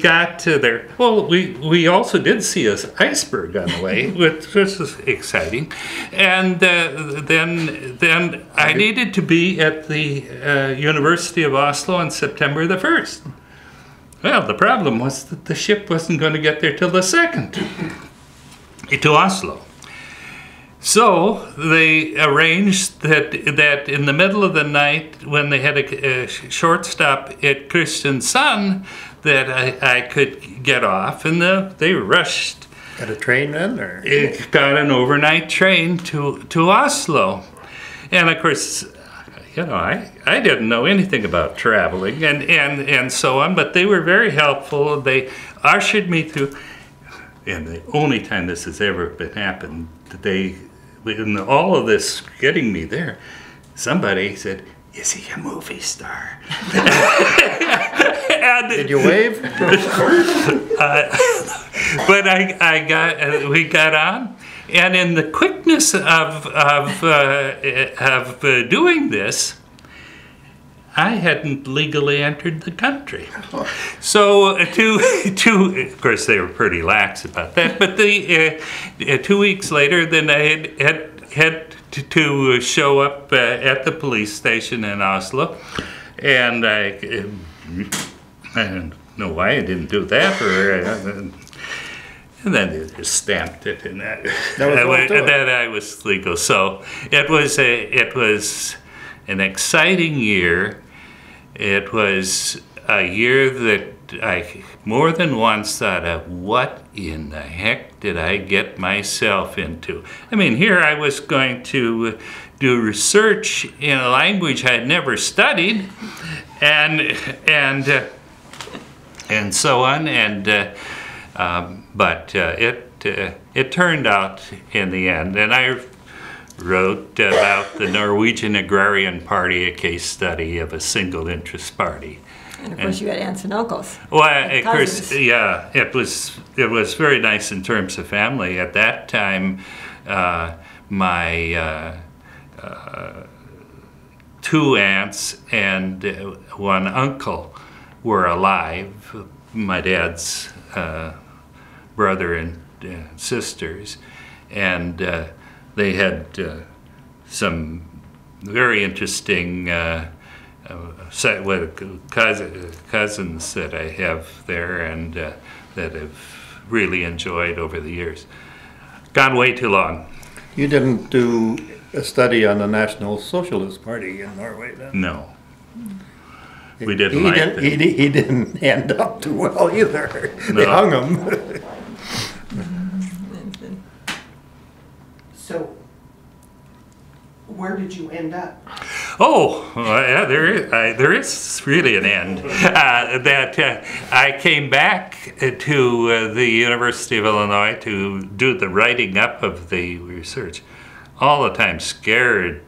got to there. Well, we also did see an iceberg on the way, which was exciting. And then I needed to be at the University of Oslo on September the 1st. Well, the problem was that the ship wasn't going to get there till the 2nd to Oslo. So they arranged that in the middle of the night, when they had a short stop at Kristiansand, that I could get off, and they rushed. Got a train then, or? It got an overnight train to Oslo. And of course, you know, I didn't know anything about traveling and so on, but they were very helpful. They ushered me through, and the only time this has ever been happened, they, in all of this getting me there, somebody said, "Is he a movie star?" And did you wave? But we got on, and in the quickness of doing this, I hadn't legally entered the country. So of course, they were pretty lax about that. But 2 weeks later, then I had to show up at the police station in Oslo, and I don't know why I didn't do that, or And then they just stamped it, and that I was legal. So it was an exciting year. It was a year that I more than once thought of, what in the heck did I get myself into? I mean, here I was going to do research in a language I had never studied, and so on, and. But it turned out in the end, and I wrote about the Norwegian Agrarian Party, a case study of a single interest party. And of course, you had aunts and uncles. Well, of course, yeah. It was very nice in terms of family at that time. My two aunts and one uncle were alive. My dad's brother and sisters, and they had some very interesting cousins that I have there, and that I've really enjoyed over the years. Gone way too long. You didn't do a study on the National Socialist Party in Norway, then? No. We didn't he didn't end up too well either. No. They hung him. So, where did you end up? Oh, yeah, there is really an end. I came back to the University of Illinois to do the writing up of the research. All the time scared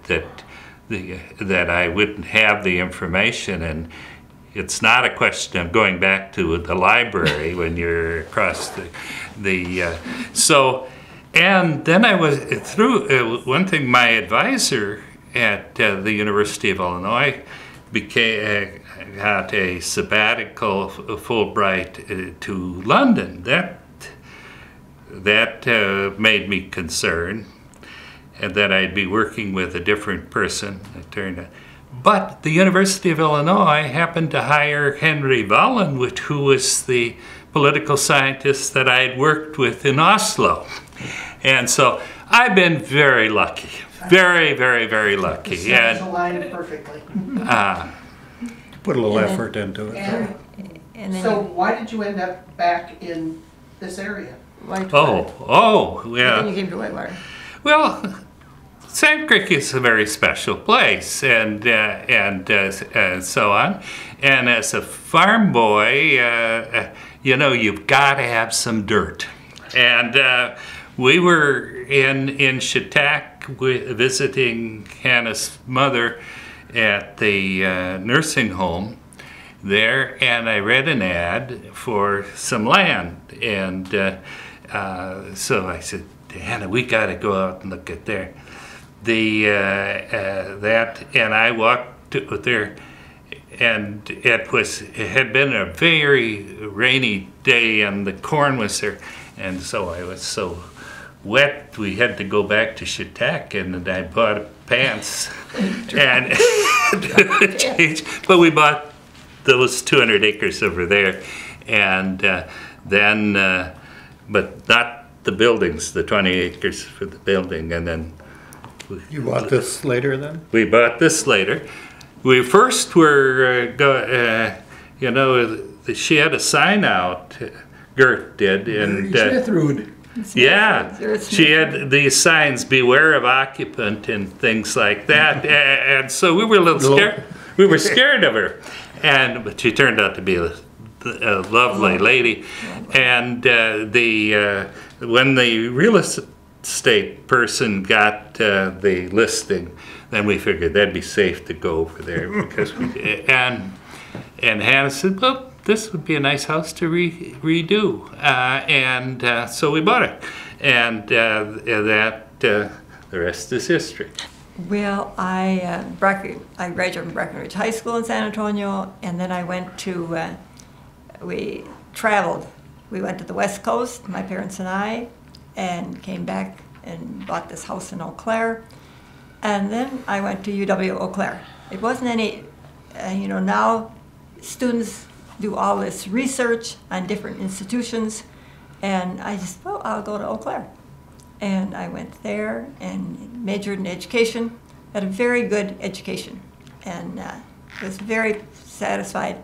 that I wouldn't have the information, and it's not a question of going back to the library when you're across and then I was through. One thing, my advisor at the University of Illinois got a sabbatical, Fulbright to London. That made me concerned. And that I'd be working with a different person, it turned out. But the University of Illinois happened to hire Henry Wallen, who was the political scientist that I'd worked with in Oslo. And so I've been very lucky, very, very, very lucky. It sounds aligned perfectly. Put a little effort into it. And so why did you end up back in this area? Whitewater. Oh, yeah. And then you came to Whitewater. Well, Sand Creek is a very special place, and so on. And as a farm boy, you know, you've got to have some dirt. And we were in Shattuck visiting Hannah's mother at the nursing home there, and I read an ad for some land, and so I said, Hannah, we got to go out and look at there. And I walked there, and it had been a very rainy day, and the corn was there, and so I was so wet we had to go back to Shattuck, and I bought pants and changed. But we bought those 200 acres over there, and but not. The buildings, the 20 acres for the building, and then... You bought this later then? We bought this later. We first were, you know, she had a sign out, Gert did, and... Yeah, she had these signs, beware of occupant and things like that, and so we were a little scared. We were scared of her, but she turned out to be a lovely lady, and when the real estate person got the listing, then we figured that'd be safe to go over there because and Hannah said, well, this would be a nice house to redo, and so we bought it, and the rest is history. Well, I graduated from Breckenridge High School in San Antonio, and then I went to we traveled. We went to the West Coast, my parents and I, and came back and bought this house in Eau Claire. And then I went to UW-Eau Claire. It wasn't any, you know, now students do all this research on different institutions. And I just, well, I'll go to Eau Claire. And I went there and majored in education, had a very good education, and was very satisfied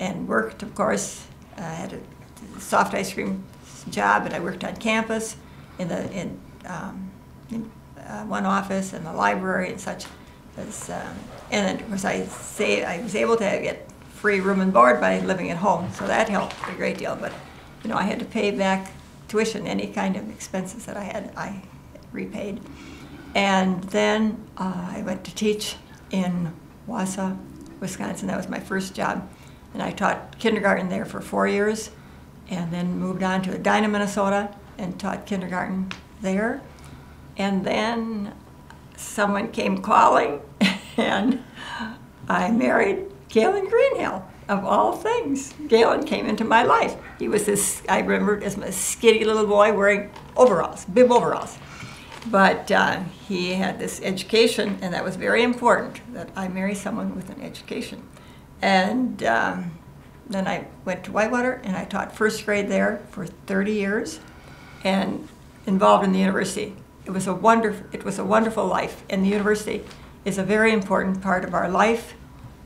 and worked, of course. I had a soft ice cream job, and I worked on campus in one office and the library and such. And of course, I was able to get free room and board by living at home, so that helped a great deal. But you know, I had to pay back tuition, any kind of expenses that I had, I repaid. And then I went to teach in Wausau, Wisconsin. That was my first job. And I taught kindergarten there for 4 years, and then moved on to Edina, Minnesota, and taught kindergarten there. And then someone came calling, and I married Gaylon Greenhill, of all things. Galen came into my life. He was this, I remember, as a skinny little boy wearing overalls, bib overalls. But he had this education, and that was very important, that I marry someone with an education. And then I went to Whitewater, and I taught first grade there for 30 years, and involved in the university. It was a wonderful life, and the university is a very important part of our life,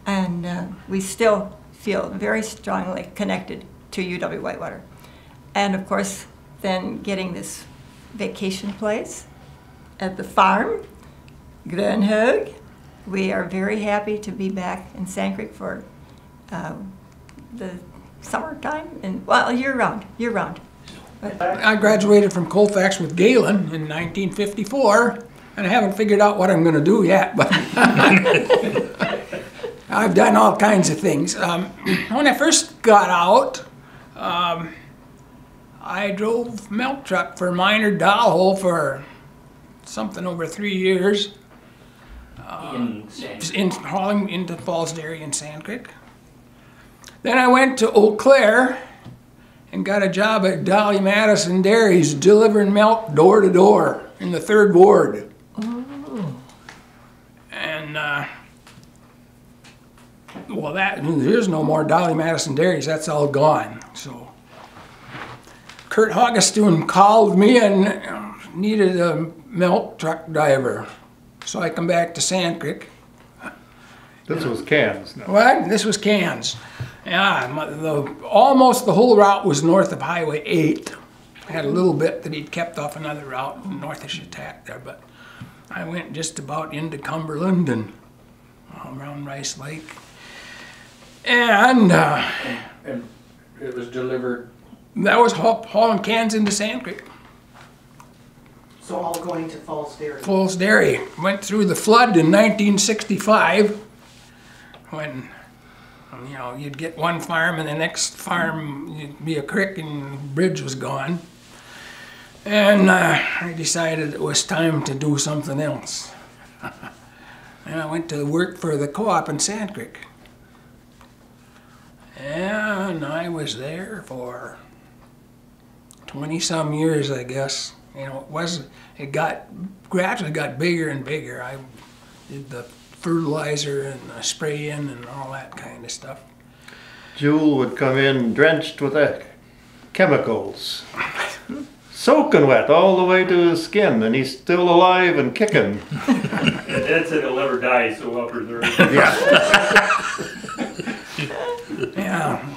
and we still feel very strongly connected to UW-Whitewater. And of course, then getting this vacation place at the farm, Grönhög. We are very happy to be back in Sand Creek for the summertime, and well, year round. But I graduated from Colfax with Galen in 1954, and I haven't figured out what I'm going to do yet, but I've done all kinds of things. When I first got out, I drove milk truck for Minor Doll for something over 3 years. Hauling into Falls Dairy in Sand Creek. Then I went to Eau Claire and got a job at Dolly Madison Dairies delivering milk door to door in the third ward. Oh. And well, there's no more Dolly Madison Dairies. That's all gone. So Kurt Haugestoon called me and needed a milk truck driver. So I come back to Sand Creek. This was Cairns. No. What? This was Cairns. Yeah, almost the whole route was north of Highway 8. I had a little bit that he'd kept off another route north of Shattuck there, but I went just about into Cumberland and around Rice Lake. And it was delivered? That was hauling cans into Sand Creek. So all going to Falls Dairy? Falls Dairy. Went through the flood in 1965 when, you know, you'd get one farm and the next farm you'd be a creek and the bridge was gone. And I decided it was time to do something else. And I went to work for the co-op in Sand Creek. And I was there for 20-some years, I guess. You know, it gradually got bigger and bigger. I did the fertilizer and the spray in and all that kind of stuff. Jewel would come in drenched with chemicals, soaking wet all the way to his skin, and he's still alive and kicking. Ed said he'll never die, so upper third. Yeah. Yeah.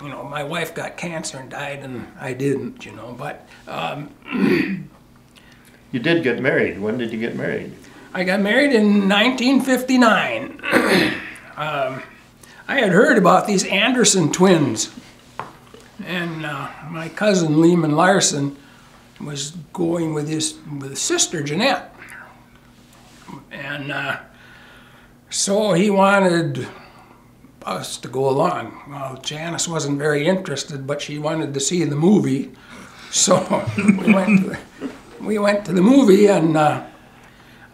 You know, my wife got cancer and died, and I didn't, you know, but... You did get married. When did you get married? I got married in 1959. I had heard about these Anderson twins, and my cousin Lehman Larson was going with his sister, Jeanette, and so he wanted us to go along. Well, Janice wasn't very interested, but she wanted to see the movie, so we went to the movie, and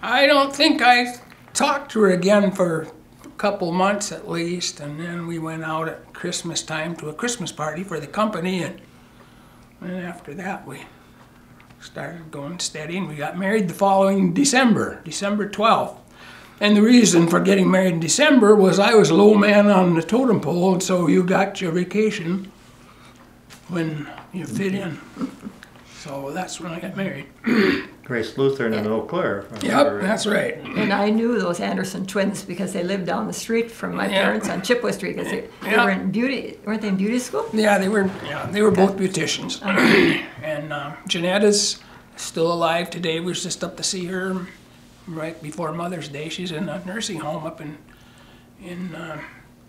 I don't think I talked to her again for a couple months at least, and then we went out at Christmas time to a Christmas party for the company, and after that we started going steady, and we got married the following December, December 12th. And the reason for getting married in December was I was low man on the totem pole, and so you got your vacation when you fit in. So that's when I got married. Grace Lutheran and Eau Claire. Yep, that's right. And I knew those Anderson twins because they lived down the street from my parents on Chippewa Street. Because they were in beauty, weren't they in beauty school? Yeah, they were. Yeah, they were both beauticians. And Jeanette is still alive today. We were just up to see her right before Mother's Day. She's in a nursing home up in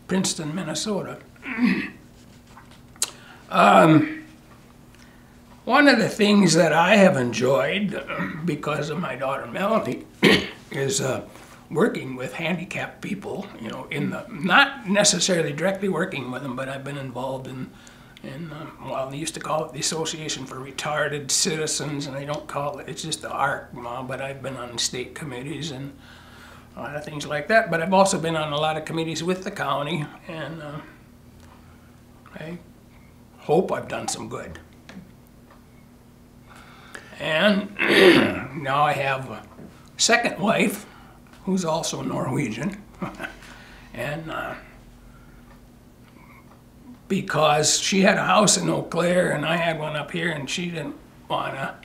Princeton, Minnesota. One of the things that I have enjoyed because of my daughter Melanie is working with handicapped people, you know, in the, not necessarily directly working with them, but I've been involved in, well, they used to call it the Association for Retarded Citizens, and they don't call it, it's just the ARCMA, but I've been on state committees and a lot of things like that, but I've also been on a lot of committees with the county, and I hope I've done some good. And now I have a second wife, who's also Norwegian. And because she had a house in Eau Claire and I had one up here, and she didn't wanna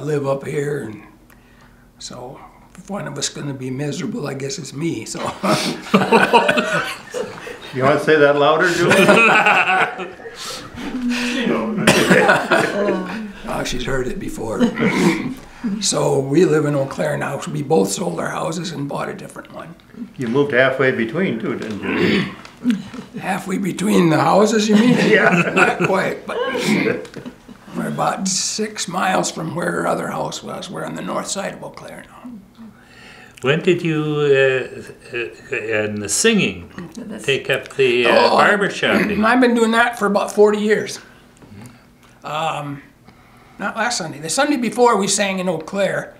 live up here, and so if one of us is gonna be miserable, I guess it's me. So you want to say that louder, Julie? Oh, she's heard it before. So we live in Eau Claire now. We both sold our houses and bought a different one. You moved halfway between, too, didn't you? Halfway between the houses, you mean? Yeah. Not quite, but we're about 6 miles from where her other house was. We're on the north side of Eau Claire now. When did you, and the singing, take up the barbershopping? I've been doing that for about 40 years. Not last Sunday. The Sunday before, we sang in Eau Claire.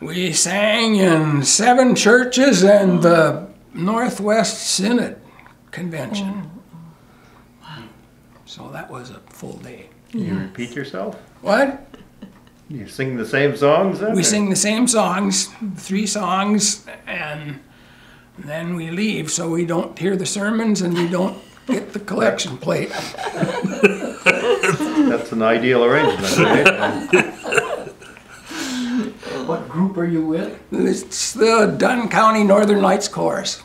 We sang in 7 churches and the Northwest Synod Convention. Wow. So that was a full day. Yes. You repeat yourself? What? You sing the same songs then? We sing the same songs, 3 songs, and then we leave so we don't hear the sermons and we don't get the collection plate. That's an ideal arrangement, right? What group are you with? It's the Dunn County Northern Lights Chorus.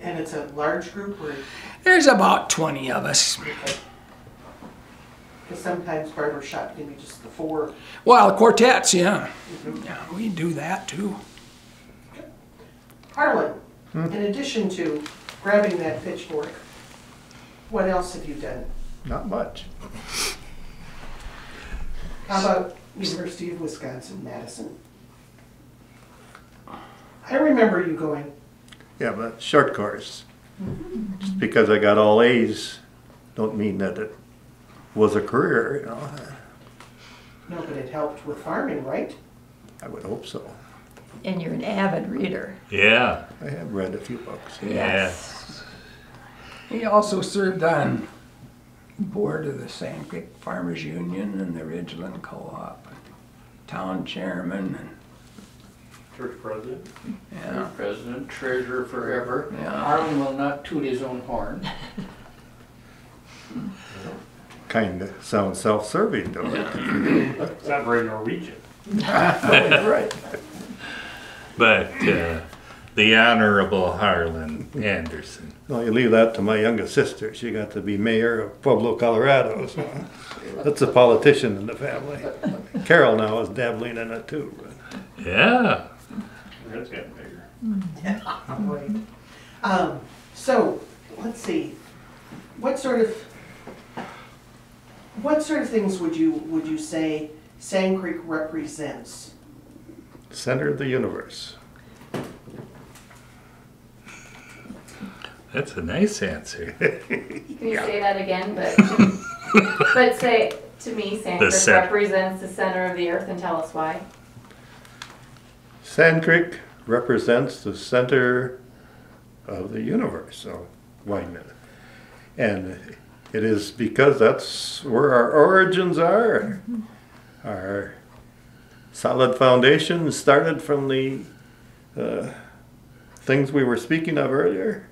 And it's a large group? Or? There's about 20 of us. Okay. Because sometimes barbershop can be just the 4. Well, quartets, yeah. Mm-hmm. Yeah, we do that too. Okay. Harlan, in addition to grabbing that pitchfork, what else have you done? Not much. How about University of Wisconsin-Madison? I remember you going. Yeah, but short course. Mm-hmm. Just because I got all A's don't mean that it was a career, you know. No, but it helped with farming, right? I would hope so. And you're an avid reader. Yeah. I have read a few books. Yeah. Yes. He also served on the board of the Sand Creek Farmers Union and the Ridgeland Co-op, town chairman, and church president, church president, treasurer forever. Harlan will not toot his own horn. Kind of sounds self-serving, though. It's not very Norwegian. Right. But the Honorable Harlan Anderson. Well, you leave that to my youngest sister. She got to be mayor of Pueblo, Colorado. So that's a politician in the family. Carol now is dabbling in it too. Yeah. That's getting bigger. Yeah. Right. So let's see. What sort of things would you say Sand Creek represents? Center of the universe. That's a nice answer. Can you say that again? But but say to me, Sand Creek represents the center of the earth, and tell us why. Sand Creek represents the center of the universe. So why not? And it is because that's where our origins are. Mm-hmm. Our solid foundation started from the things we were speaking of earlier.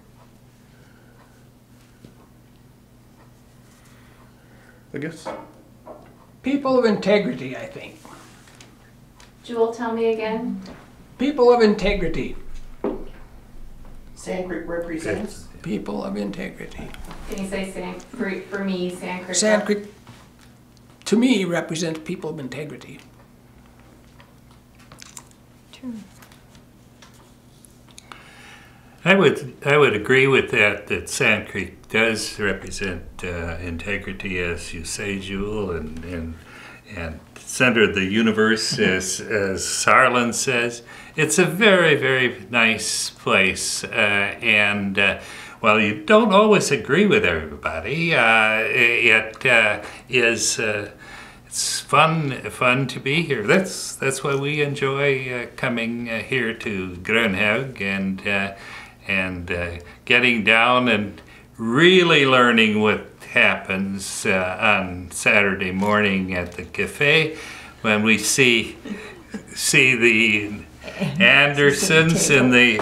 guess. People of integrity, I think. Jewel, tell me again. People of integrity. Sand Creek represents? People of integrity. Can you say Sand Creek, for me, Sand Creek? Sand Creek, to me, represents people of integrity. True. I would agree with that, that Sand Creek does represent integrity, as you say, Jewel, and center of the universe, as Harlan says. It's a very, very nice place, and while you don't always agree with everybody, it's fun to be here. That's why we enjoy coming here to Grönhaug and getting down and really learning what happens on Saturday morning at the cafe when we see the Andersons, and they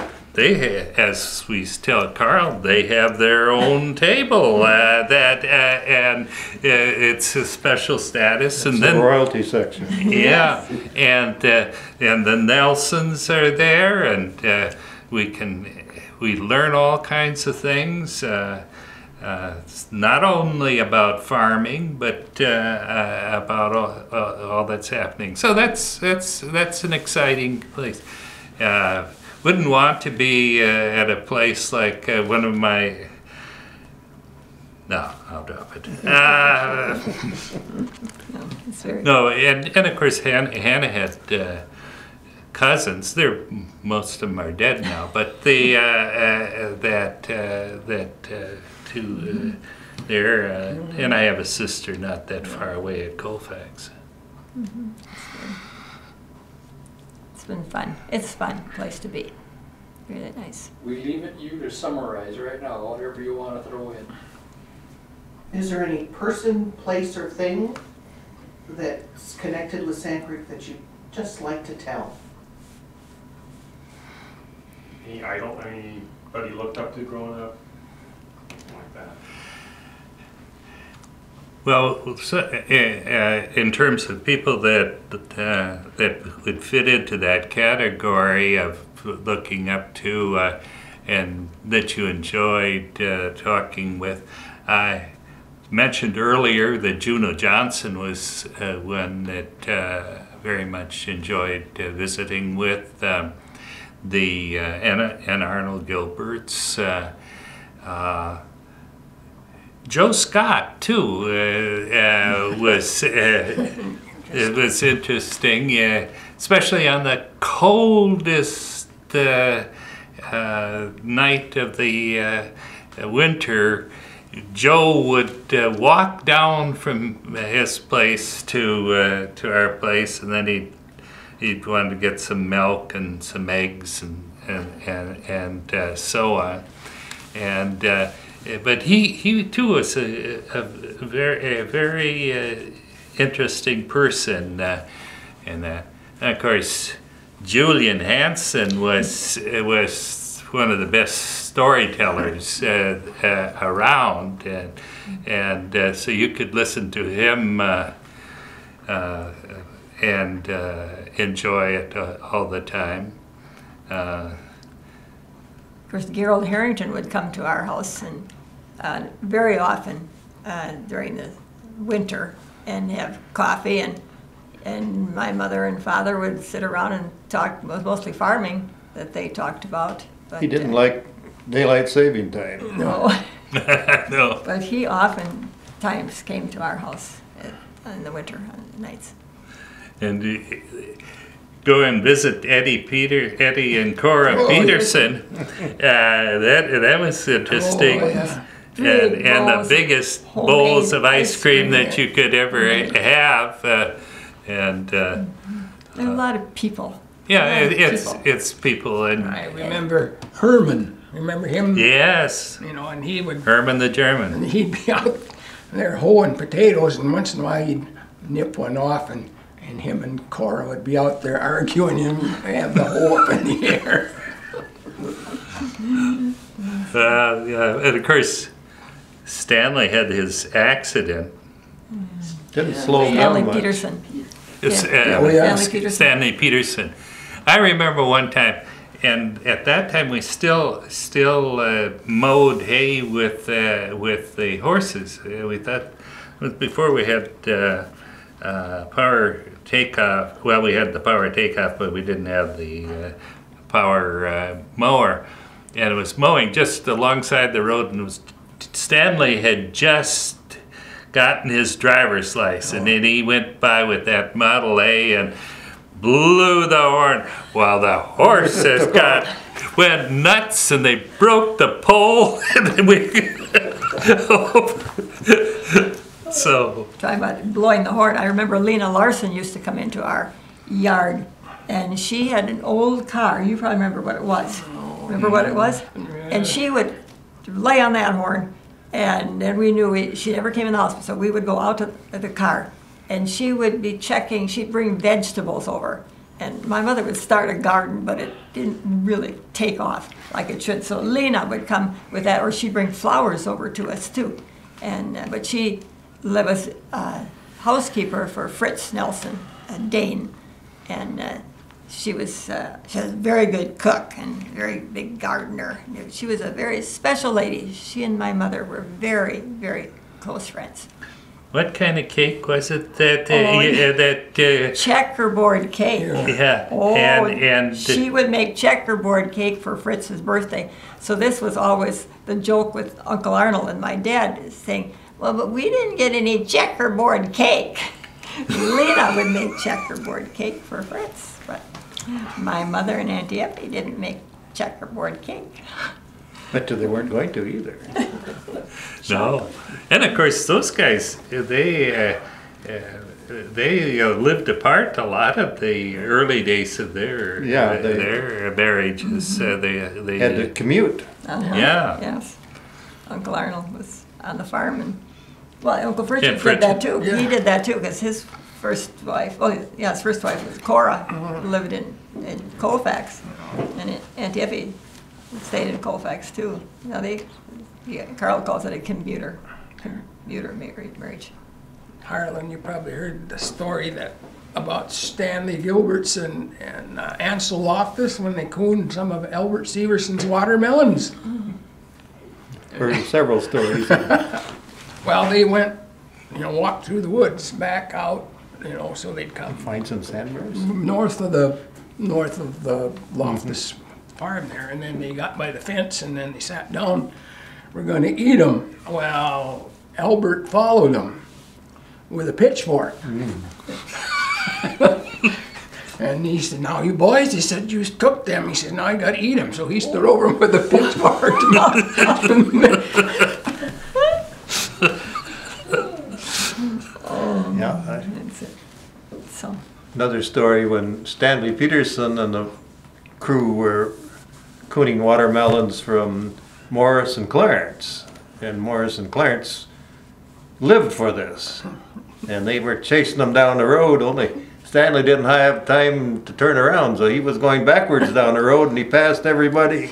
as we tell Carl, they have their own table and it's a special status. And then the royalty section. Yeah, yes. And the Nelsons are there, and we learn all kinds of things. Not only about farming, but about all that's happening. So that's an exciting place. Wouldn't want to be at a place like one of my. No, I'll drop it. No, it's very. No, and of course Hannah had cousins. They're most of them are dead now, but the there, and I have a sister not that far away at Colfax. Mm-hmm. It's been fun. It's a fun place to be. Really nice. We leave it you to summarize right now, whatever you want to throw in. Is there any person, place, or thing that's connected with Sand Creek that you'd just like to tell? Any idol, anybody looked up to growing up? Well, so, in terms of people that would fit into that category of looking up to and that you enjoyed talking with, I mentioned earlier that Juno Johnson was one that very much enjoyed visiting with and Arnold Gilberts. Joe Scott too was interesting, especially on the coldest night of the winter. Joe would walk down from his place to our place, and then he'd want to get some milk and some eggs and so on, and. But he too was a very interesting person, and of course Julian Hansen was one of the best storytellers around, and so you could listen to him and enjoy it all the time. Of course, Gerald Harrington would come to our house and very often during the winter and have coffee, and my mother and father would sit around and talk, mostly farming that they talked about. But, he didn't like daylight saving time. No. No. But he often times came to our house in the winter nights. And go and visit Eddie and Cora Peterson. That was interesting. Oh, yeah. And the biggest bowls of ice cream that you could ever have. And a lot of people. Yeah, it's people. And I remember Herman. Remember him? Yes. You know, and he would. Herman the German. And he'd be out there hoeing potatoes, and once in a while he'd nip one off, and. And him and Cora would be out there arguing and have the whole up in the air. And of course, Stanley had his accident Didn't slow him down much. Peterson. It's, Stanley Peterson. I remember one time, and at that time we still mowed hay with the horses. We thought before we had power takeoff. Well, we had the power takeoff, but we didn't have the power mower, and it was mowing just alongside the road. And it was Stanley had just gotten his driver's license, and then he went by with that Model A and blew the horn while the horses went nuts, and they broke the pole. And we so talking about blowing the horn, I remember Lena Larson used to come into our yard, and she had an old car. You probably remember what it was. Remember what it was? Yeah. And she would lay on that horn, and then we knew she never came in the house, so we would go out to the car, and she would be checking. She'd bring vegetables over, and my mother would start a garden, but it didn't really take off like it should. So Lena would come with that, or she'd bring flowers over to us too. And but she was housekeeper for Fritz Nelson, a Dane, and she was a very good cook and very big gardener. She was a very special lady. She and my mother were very, very close friends. What kind of cake was it that checkerboard cake? Yeah. Oh, and she would make checkerboard cake for Fritz's birthday. So this was always the joke with Uncle Arnold and my dad, saying, "Well, but we didn't get any checkerboard cake." Lena would make checkerboard cake for Fritz, but my mother and Auntie Effie didn't make checkerboard cake. But they weren't going to either. No, and of course those guys, they lived apart a lot of the early days of their marriages. Mm-hmm. They had to commute. Uh-huh. Yeah. Yes, Uncle Arnold was on the farm, and well, Uncle Fritz did that too. Yeah. He did that too because his first wife, his first wife was Cora, who lived in Colfax, and Auntie Effie stayed in Colfax too. Now Carl calls it a commuter marriage. Harlan, you probably heard the story about Stanley Gilberts and Ansel Loftus when they cooned some of Albert Severson's watermelons. Heard several stories. Well, they went, walked through the woods, back out, so they'd come find some sandbars north of the Loftus farm there, and then they got by the fence, and then they sat down. We're going to eat them. Well, Albert followed them with a pitchfork, and he said, "Now you boys," he said, "you took them." He said, "Now you got to eat them." So he stood over them with a pitchfork. Another story when Stanley Peterson and the crew were cooning watermelons from Morris and Clarence, and Morris and Clarence lived for this, and they were chasing them down the road, only Stanley didn't have time to turn around, so he was going backwards down the road, and he passed everybody.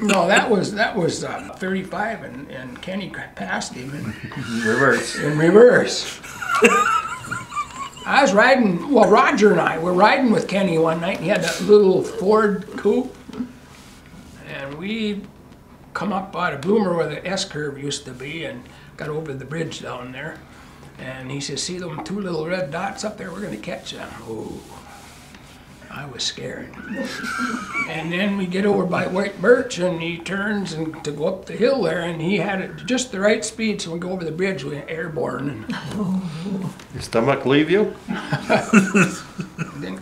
No, that was 35, and Kenny passed him in reverse. In reverse. I was riding. Well, Roger and I were riding with Kenny one night. And he had that little Ford coupe, and we come up out of Bloomer where the S curve used to be, and got over the bridge down there. And he says, "See them two little red dots up there? We're going to catch them." Oh. I was scared. And then we get over by White Birch, and he turns and to go up the hill there, and he had it just the right speed, so we go over the bridge, we were airborne. And your stomach leave you?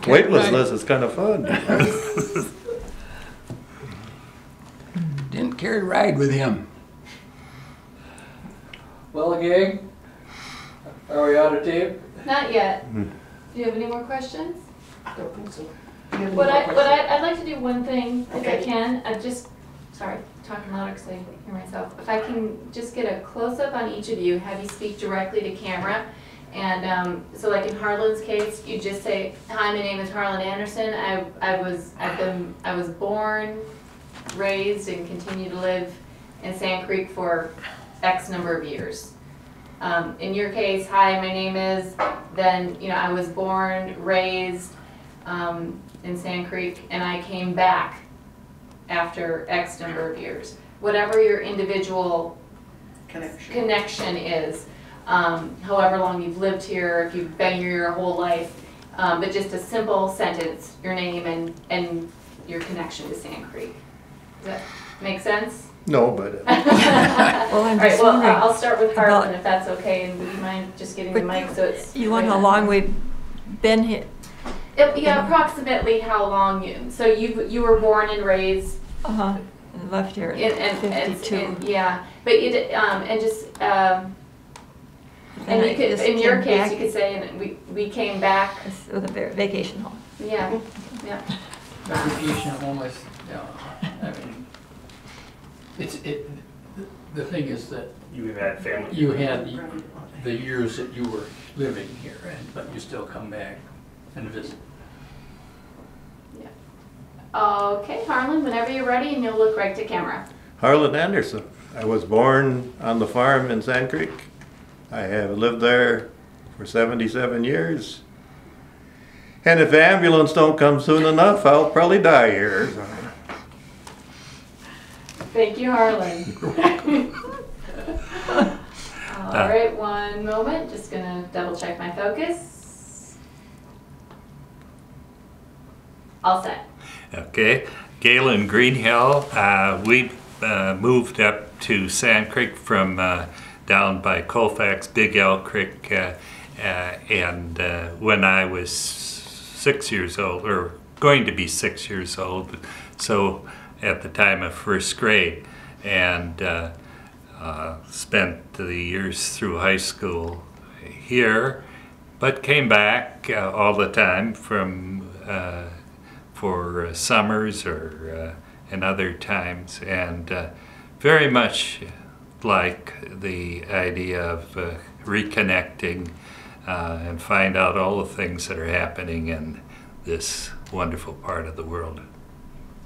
Weightlessness is kind of fun. Didn't care to ride with him. Well, gang, are we out of tape? Not yet. Do you have any more questions? Don't think so. I'd like to do one thing, if I can. Talking louder because I hear myself. If I can just get a close-up on each of you, have you speak directly to camera. And so like in Harlan's case, you just say, "Hi, my name is Harlan Anderson. I was born, raised, and continue to live in Sand Creek for X number of years. In your case, hi, my name is, then, you know, I was born, raised in Sand Creek, and I came back after X number of years. Whatever your individual connection is, however long you've lived here, if you've been here your whole life, but just a simple sentence, your name and your connection to Sand Creek. Does that make sense? No, but... Well, I'm just all right, well, I'll start with Harlan, if that's okay, and would you mind just getting the mic so it's... You want how long we've been here? Yeah, approximately how long you... So you were born and raised... Uh-huh, and left here in 52. Yeah, but it, and just... and you could, in your case, you could say, and we came back... With a vacation home. Yeah, yeah. Vacation home was, you know, I mean... The thing is that you had family. You had the years that you were living here, but you still come back and visit. Yeah. Okay, Harlan, whenever you're ready, and you'll look right to camera. Harlan Anderson. I was born on the farm in Sand Creek. I have lived there for 77 years. And if the ambulance don't come soon enough, I'll probably die here. Thank you, Harlan. You're welcome. All right, one moment. Just gonna double check my focus. All set. Okay, Gaylon Greenhill. We moved up to Sand Creek from down by Colfax, Big Elk Creek, and when I was 6 years old, or going to be 6 years old, so. At the time of first grade, and spent the years through high school here, but came back all the time from for summers or and other times, and very much like the idea of reconnecting and find out all the things that are happening in this wonderful part of the world.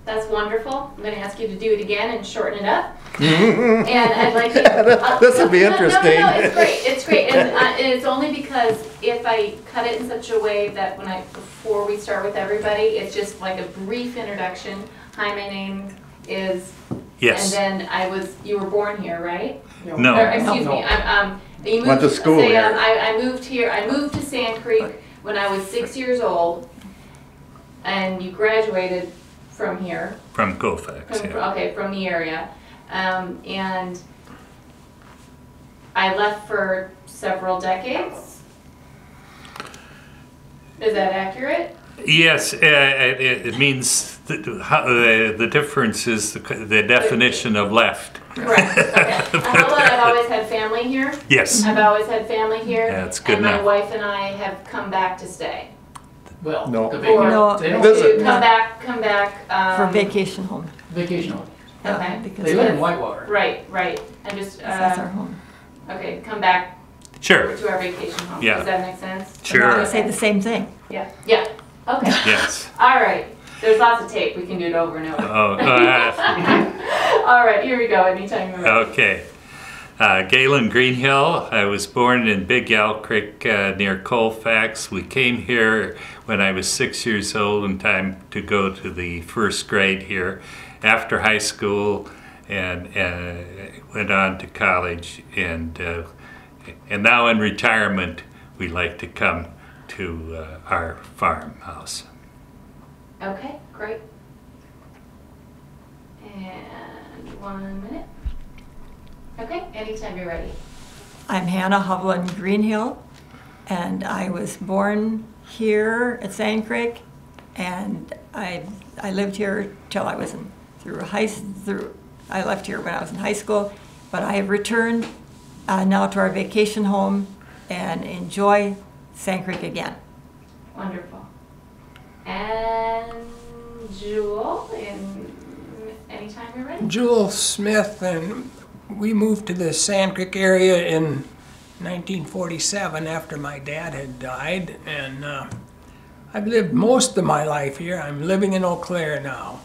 That's wonderful. I'm going to ask you to do it again and shorten it up. And I'd like you to... This will be interesting. No, it's great. It's great. And it's only because if I cut it in such a way that when I, before we start with everybody, it's just like a brief introduction. Hi, my name is... Yes. And then I was... You were born here, right? No. Or, excuse me. You moved, went to school here. I moved here. I moved to Sand Creek when I was 6 years old. And you graduated... From here. From Colfax, yeah. Okay, from the area. And I left for several decades. Is that accurate? Yes, it means the difference is the definition of left. Correct, okay. I've always had family here. Yes. I've always had family here. That's good enough. And my wife and I have come back to stay. Well, no. Come back. For vacation home. Vacation home. Okay. Because they live in Whitewater. Right. And just. That's our home. Okay, come back. Sure. To our vacation home. Yeah. Does that make sense? Sure. I'm going to say the same thing. Yeah. Yeah. Okay. Yes. All right. There's lots of tape. We can do it over and over. Oh. All right. Here we go. Anytime you want. Okay. Gaylon Greenhill. I was born in Big Elk Creek near Colfax. We came here when I was 6 years old in time to go to the first grade here. After high school, and went on to college, and now in retirement we like to come to our farmhouse. Okay, great. And 1 minute. Okay, anytime you're ready. I'm Hannah Hovland Greenhill, and I was born here at Sand Creek, and I lived here till I was in, I left here when I was in high school, but I have returned now to our vacation home and enjoy Sand Creek again. Wonderful. And Jewel, anytime you're ready. Jewel Smith, and we moved to the Sand Creek area in 1947 after my dad had died, and I've lived most of my life here. I'm living in Eau Claire now.